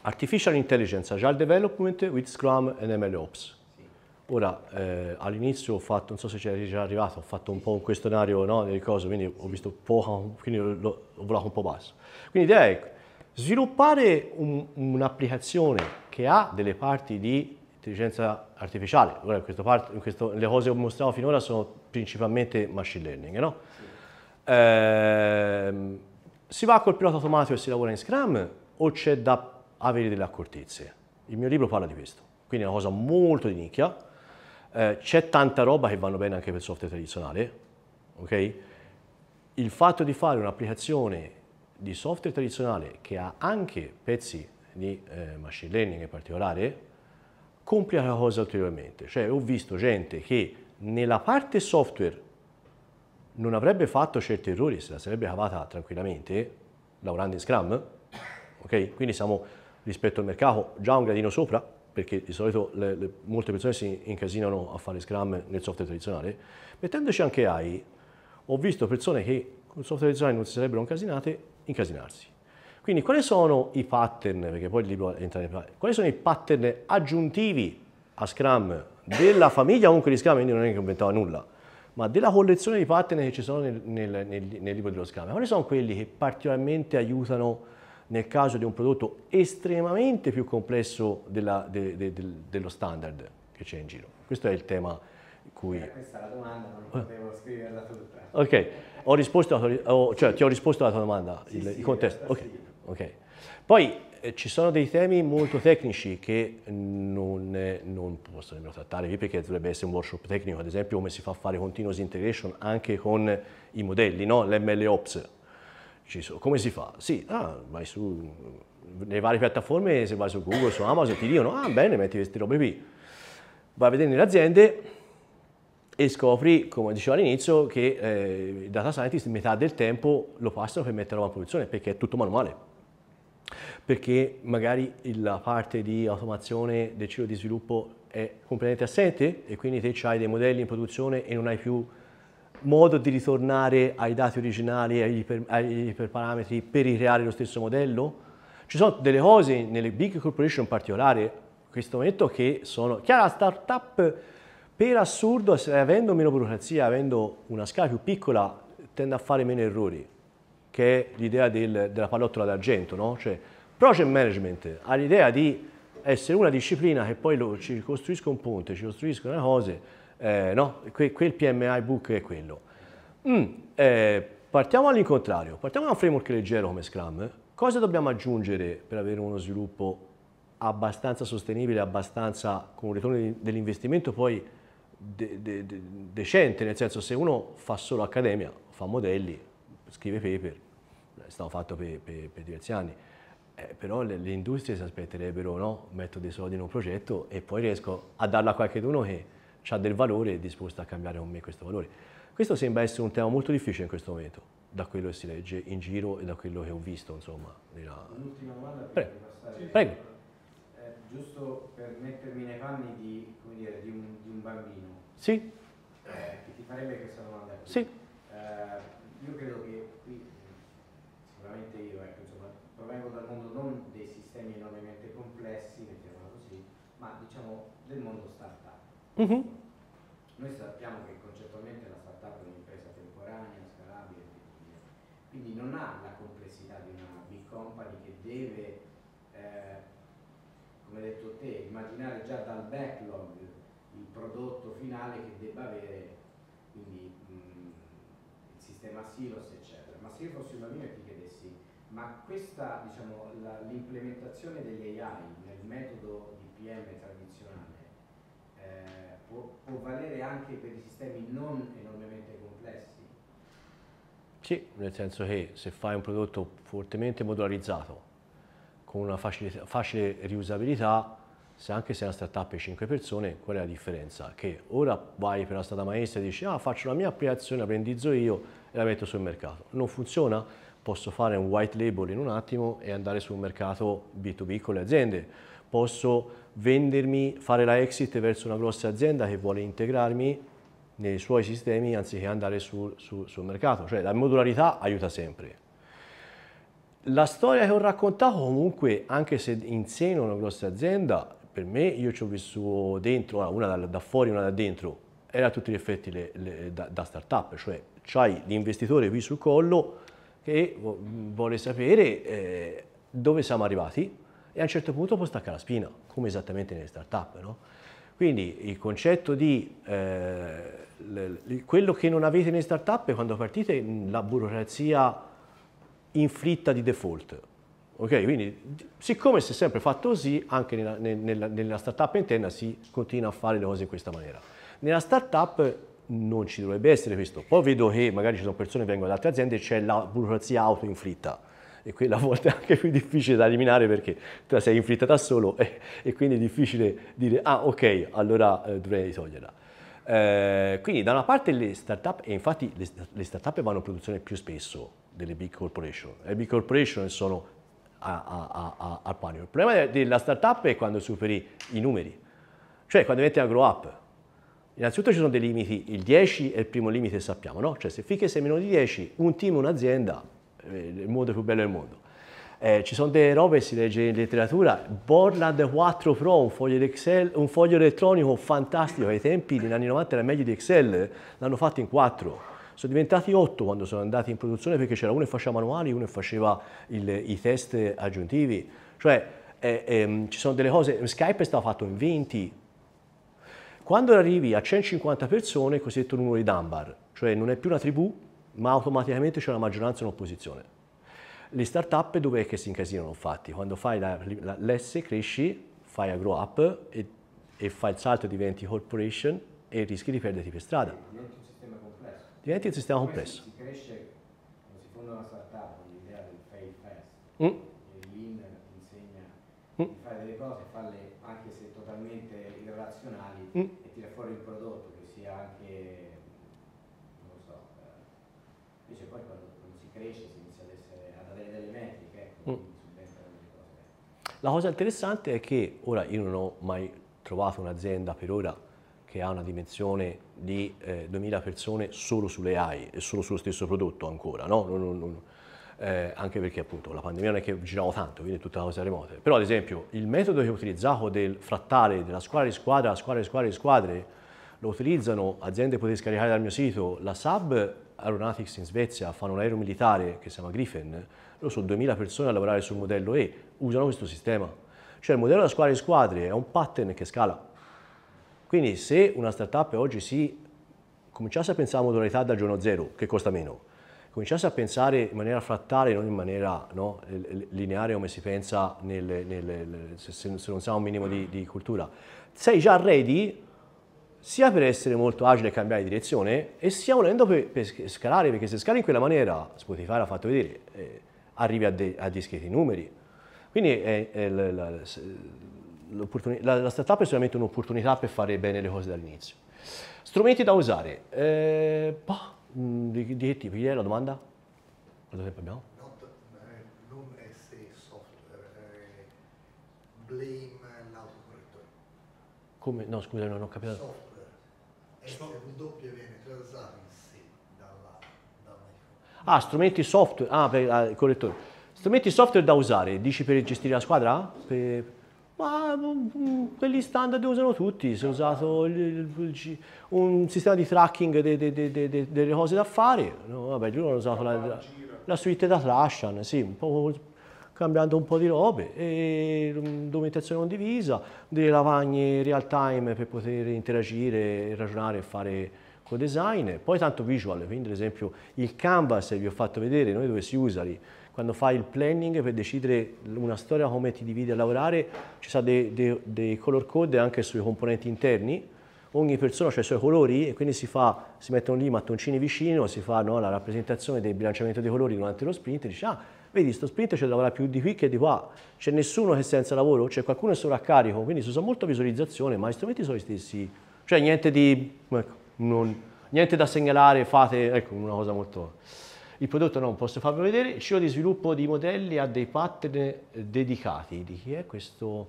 Artificial Intelligence, Agile Development with Scrum and M L Ops. Sì. Ora, eh, all'inizio ho fatto, non so se c'è già arrivato, ho fatto un po' un questionario, no, delle cose, quindi ho visto poco, quindi ho volato un po' basso. Quindi l'idea è sviluppare un'applicazione un che ha delle parti di intelligenza artificiale. Ora in questo part, in questo, le cose che ho mostrato finora sono principalmente machine learning, no? Sì. Eh, si va col pilota automatico e si lavora in Scrum o c'è da avere delle accortezze? Il mio libro parla di questo, quindi è una cosa molto di nicchia. Eh, c'è tanta roba che vanno bene anche per software tradizionale, ok? Il fatto di fare un'applicazione di software tradizionale che ha anche pezzi di eh, machine learning in particolare complica la cosa ulteriormente. Cioè, ho visto gente che nella parte software non avrebbe fatto certi errori, se la sarebbe cavata tranquillamente lavorando in Scrum, ok? Quindi siamo rispetto al mercato già un gradino sopra, perché di solito le, le, molte persone si incasinano a fare Scrum nel software tradizionale. Mettendoci anche A I, ho visto persone che con il software tradizionale non si sarebbero incasinate, incasinarsi. Quindi quali sono i pattern, perché poi il libro entra nei pattern, quali sono i pattern aggiuntivi a Scrum della famiglia comunque di Scrum, quindi non è che inventava nulla, ma della collezione di pattern che ci sono nel, nel, nel, nel libro dello Scrum. Quali sono quelli che particolarmente aiutano nel caso di un prodotto estremamente più complesso della, de, de, de, dello standard che c'è in giro? Questo è il tema cui... Eh, questa è la domanda, non potevo scriverla tutta. Ok, ho risposto alla tua, ho, cioè, ti ho risposto alla tua domanda, sì, il, sì, il contesto. Okay. Sì. Okay. Poi eh, ci sono dei temi molto tecnici che non, eh, non posso nemmeno trattare qui, perché dovrebbe essere un workshop tecnico, ad esempio come si fa a fare continuous integration anche con i modelli, no? l'M L Ops. Come si fa? Sì, ah, vai su, nelle varie piattaforme, se vai su Google, su Amazon, ti dicono, ah bene, metti queste robe qui. Vai a vedere nelle aziende e scopri, come dicevo all'inizio, che eh, i data scientist metà del tempo lo passano per mettere roba in produzione, perché è tutto manuale. Perché magari la parte di automazione del ciclo di sviluppo è completamente assente e quindi te hai dei modelli in produzione e non hai più modo di ritornare ai dati originali, agli, iper, agli iperparametri per ricreare lo stesso modello. Ci sono delle cose nelle big corporation in particolare in questo momento che sono... Chiaro, la startup per assurdo, avendo meno burocrazia, avendo una scala più piccola, tende a fare meno errori, che è l'idea del, della pallottola d'argento, no? Cioè, project management ha l'idea di essere una disciplina che poi lo, ci costruisco un ponte, ci costruisco le cose. Eh, no, que quel P M I book è quello. Mm, eh, partiamo all'incontrario, partiamo da un framework leggero come Scrum. Cosa dobbiamo aggiungere per avere uno sviluppo abbastanza sostenibile, abbastanza con un ritorno dell'investimento poi de de de decente? Nel senso, se uno fa solo accademia, fa modelli, scrive paper, è stato fatto per, per, per diversi anni. Eh, però le, le industrie si aspetterebbero, no? Metto dei soldi in un progetto e poi riesco a darla a qualcuno che ha del valore e è disposta a cambiare con me questo valore. Questo sembra essere un tema molto difficile in questo momento, da quello che si legge in giro e da quello che ho visto, insomma. Nella... L'ultima domanda prima di passare. Prego. Eh, giusto per mettermi nei panni di, come dire, di, un, di un bambino. Sì. Eh, che ti farebbe questa domanda qui. Sì. Eh, io credo che qui, sicuramente io, ecco, insomma, provengo dal mondo non dei sistemi enormemente complessi, mettiamola così, ma diciamo del mondo startup. Mm-hmm. Noi sappiamo che concettualmente la startup è un'impresa temporanea, scalabile e così via. Quindi non ha la complessità di una big company che deve, eh, come hai detto te, immaginare già dal backlog il prodotto finale che debba avere, quindi mh, il sistema silos eccetera. Ma se io fossi un bambino e ti chiedessi, ma questa, diciamo, l'implementazione degli A I nel metodo di P M tradizionale eh, Può, può valere anche per i sistemi non enormemente complessi? Sì, nel senso che se fai un prodotto fortemente modularizzato, con una facile, facile riusabilità, se anche se è una startup di cinque persone, qual è la differenza? Che ora vai per la strada maestra e dici, ah, faccio la mia applicazione, la prendizzo io e la metto sul mercato. Non funziona, posso fare un white label in un attimo e andare sul mercato B due B con le aziende. Posso vendermi, fare la exit verso una grossa azienda che vuole integrarmi nei suoi sistemi anziché andare sul, sul, sul mercato. Cioè la modularità aiuta sempre. La storia che ho raccontato comunque, anche se in seno a una grossa azienda, per me io ci ho vissuto dentro, una da, da fuori, una da dentro, era a tutti gli effetti le, le, da, da startup, cioè c'hai l'investitore qui sul collo che vuole sapere eh, dove siamo arrivati, e a un certo punto può staccare la spina, come esattamente nelle start-up, no? Quindi il concetto di eh, le, le, quello che non avete nelle start-up è quando partite la burocrazia inflitta di default. Okay? Quindi siccome si è sempre fatto così, anche nella, nella, nella start-up interna si continua a fare le cose in questa maniera. Nella startup non ci dovrebbe essere questo. Poi vedo che magari ci sono persone che vengono da altre aziende e c'è la burocrazia autoinflitta. E quella a volte è anche più difficile da eliminare perché te la sei inflitta da solo e, e quindi è difficile dire ah ok, allora eh, dovrei toglierla. Eh, quindi da una parte le startup, e infatti le, le startup vanno in produzione più spesso delle big corporation, le big corporation sono a, a, a, al panio. Il problema della startup è quando superi i numeri, cioè quando diventi una grow up. Innanzitutto ci sono dei limiti, il dieci è il primo limite, sappiamo, no? Cioè se finché sei meno di dieci, un team, un'azienda... il mondo più bello del mondo. Eh, ci sono delle robe che si legge in letteratura, Borland quattro Pro, un foglio, Excel, un foglio elettronico fantastico, ai tempi degli anni novanta era meglio di Excel, l'hanno fatto in quattro, sono diventati otto quando sono andati in produzione perché c'era uno che faceva manuali, uno che faceva il, i test aggiuntivi, cioè eh, ehm, ci sono delle cose, Skype è stato fatto in venti, quando arrivi a centocinquanta persone il cosiddetto numero di Dunbar, cioè non è più una tribù, ma automaticamente c'è una maggioranza e un'opposizione. Le start-up dov'è che si incasinano infatti? Quando fai la, la, l'S, cresci, fai a grow up e, e fai il salto e diventi corporation e rischi di perderti per strada. Diventi un sistema complesso. Diventi un sistema complesso. Si cresce, quando si fonda una start-up, l'idea del fail fast, mm. e l'in insegna mm. di fare delle cose, farle anche se totalmente irrazionali mm. e tira fuori il prodotto che sia anche... Invece poi quando, quando si cresce si inizia ad, essere, ad avere delle metriche. Ecco, mm. cose. La cosa interessante è che ora io non ho mai trovato un'azienda per ora che ha una dimensione di eh, duemila persone solo sulle A I e solo sullo stesso prodotto ancora, no? Non, non, non, eh, anche perché appunto la pandemia non è che giravo tanto, quindi è tutta la cosa remota. Però ad esempio il metodo che ho utilizzato del frattare della squadra di squadra, la squadra di squadra di squadre, lo utilizzano aziende che potete scaricare dal mio sito, la Saab Aeronautics in Svezia fanno un aereo militare che si chiama Griffin, loro sono duemila persone a lavorare sul modello e usano questo sistema. Cioè il modello della squadra di squadre è un pattern che scala. Quindi se una startup oggi si cominciasse a pensare a modalità da giorno zero, che costa meno, cominciasse a pensare in maniera frattale, non in maniera no, lineare come si pensa nel, nel, se, se non si ha un minimo di, di cultura, sei già ready sia per essere molto agile e cambiare di direzione e sia volendo per, per scalare, perché se scali in quella maniera, Spotify l'ha fatto vedere, eh, arrivi a, de, a discreti numeri. Quindi è, è la, la, la, la startup è solamente un'opportunità per fare bene le cose dall'inizio. Strumenti da usare. Eh, bah, di, di che tipo? Chi è la domanda? Quanto tempo abbiamo? Not, eh, non è se software, eh, blame l'autocorrettore. Come? No, scusa, non ho capito. Software. Ah, strumenti software, ah, per, ah, il correttore. Strumenti software da usare, dici per gestire la squadra? Per, ma um, quelli standard li usano tutti, si è usato il, il, un sistema di tracking de, de, de, de, de, delle cose da fare, no, vabbè, loro hanno usato la, la, la suite da Trashan, sì, un po' cambiando un po' di robe, e documentazione condivisa, delle lavagne real time per poter interagire, ragionare e fare co-design, poi tanto visual, quindi ad esempio il canvas vi ho fatto vedere, noi dove si usa lì, quando fai il planning per decidere una storia come ti dividi a lavorare, ci sono dei, dei, dei color code anche sui componenti interni, ogni persona ha i suoi colori e quindi si, fa, si mettono lì i mattoncini vicino, si fa no, la rappresentazione del bilanciamento dei colori durante lo sprint e dici ah, vedi, sto sprint c'è da lavorare più di qui che di qua, c'è nessuno che è senza lavoro, c'è qualcuno che è sovraccarico, quindi si usa molto visualizzazione, ma gli strumenti sono gli stessi, cioè niente di, ecco, non, niente da segnalare, fate, ecco, una cosa molto... Il prodotto non posso farvi vedere, il ciclo di sviluppo di modelli ha dei pattern dedicati, di chi è questo?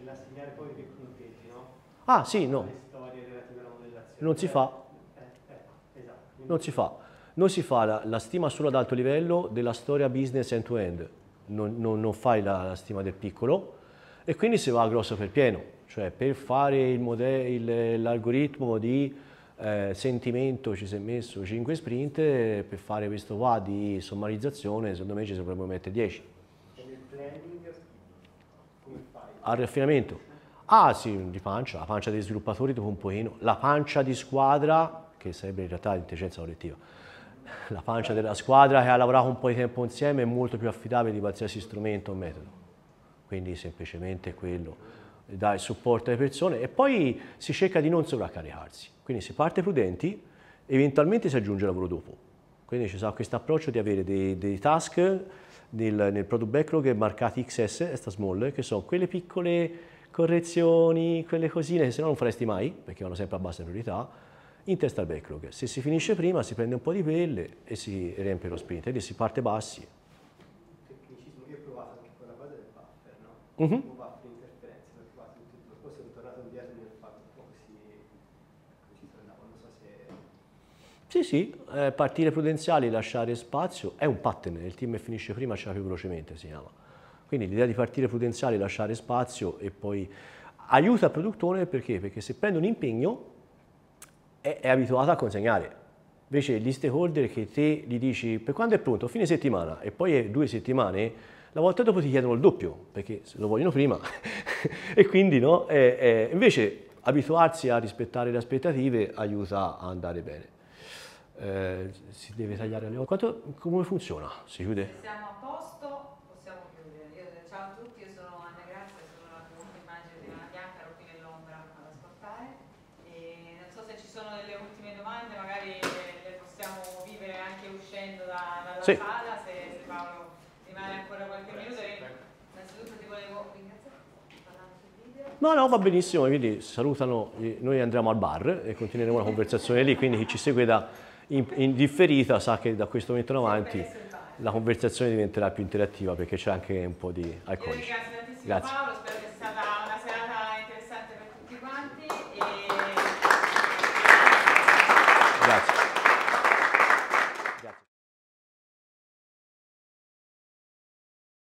E la segnare poi i piccoli pezzi, no? Ah, sì, no. Le storie relative alla modellazione. Non si fa. Eh, eh, esatto. Quindi... Non si fa. Non si fa la, la stima solo ad alto livello della storia business end to end, non, non, non fai la, la stima del piccolo e quindi si va a grosso per pieno, cioè per fare il modello, l'algoritmo di eh, sentimento ci si è messo cinque sprint, per fare questo qua di sommarizzazione secondo me ci si dovrebbero mettere dieci. E nel planning come fai? Al raffinamento? Ah sì, di pancia, la pancia degli sviluppatori dopo un pochino, la pancia di squadra che sarebbe in realtà l'intelligenza collettiva. La pancia della squadra che ha lavorato un po' di tempo insieme è molto più affidabile di qualsiasi strumento o metodo, quindi semplicemente quello. dai supporto alle persone e poi si cerca di non sovraccaricarsi. Quindi si parte prudenti, eventualmente si aggiunge lavoro dopo. Quindi ci sarà questo approccio di avere dei, dei task nel, nel product backlog marcati X S, extra small, che sono quelle piccole correzioni, quelle cosine che se no non faresti mai, perché vanno sempre a bassa priorità, in testa al backlog. Se si finisce prima si prende un po' di pelle e si riempie lo sprint, e si parte bassi. Tecnicismo, io ho provato anche quella cosa del buffer, no? Mm-hmm. Un buffer di interferenze, ho provato tutto il corso, sono tornato indietro e mi ho fatto un po' così, così tornavo, non so se... Sì, sì, eh, partire prudenziali, lasciare spazio, è un pattern, il team finisce prima, c'è più velocemente, si chiama. Quindi l'idea di partire prudenziali, lasciare spazio e poi aiuta il produttore perché? Perché se prende un impegno è, è abituato a consegnare. Invece gli stakeholder che te gli dici per quando è pronto? Fine settimana e poi è due settimane, la volta dopo ti chiedono il doppio perché lo vogliono prima e quindi no? È, è, invece abituarsi a rispettare le aspettative aiuta a andare bene. Eh, si deve tagliare le ore. Come funziona? Si chiude? Siamo a posto. Ciao a tutti, io sono Anna Grazia, sono la comunque immagine di una bianca, ero qui nell'ombra ad ascoltare. E non so se ci sono delle ultime domande, magari le possiamo vivere anche uscendo da, dalla sì. sala, se, se Paolo rimane ancora qualche minuto. Innanzitutto ti volevo ringraziare per parlare sul video. No, no, va benissimo, quindi salutano, noi andiamo al bar e continueremo la conversazione lì, quindi chi ci segue da in, in differita sa che da questo momento in avanti la conversazione diventerà più interattiva perché c'è anche un po' di alcolici. Grazie.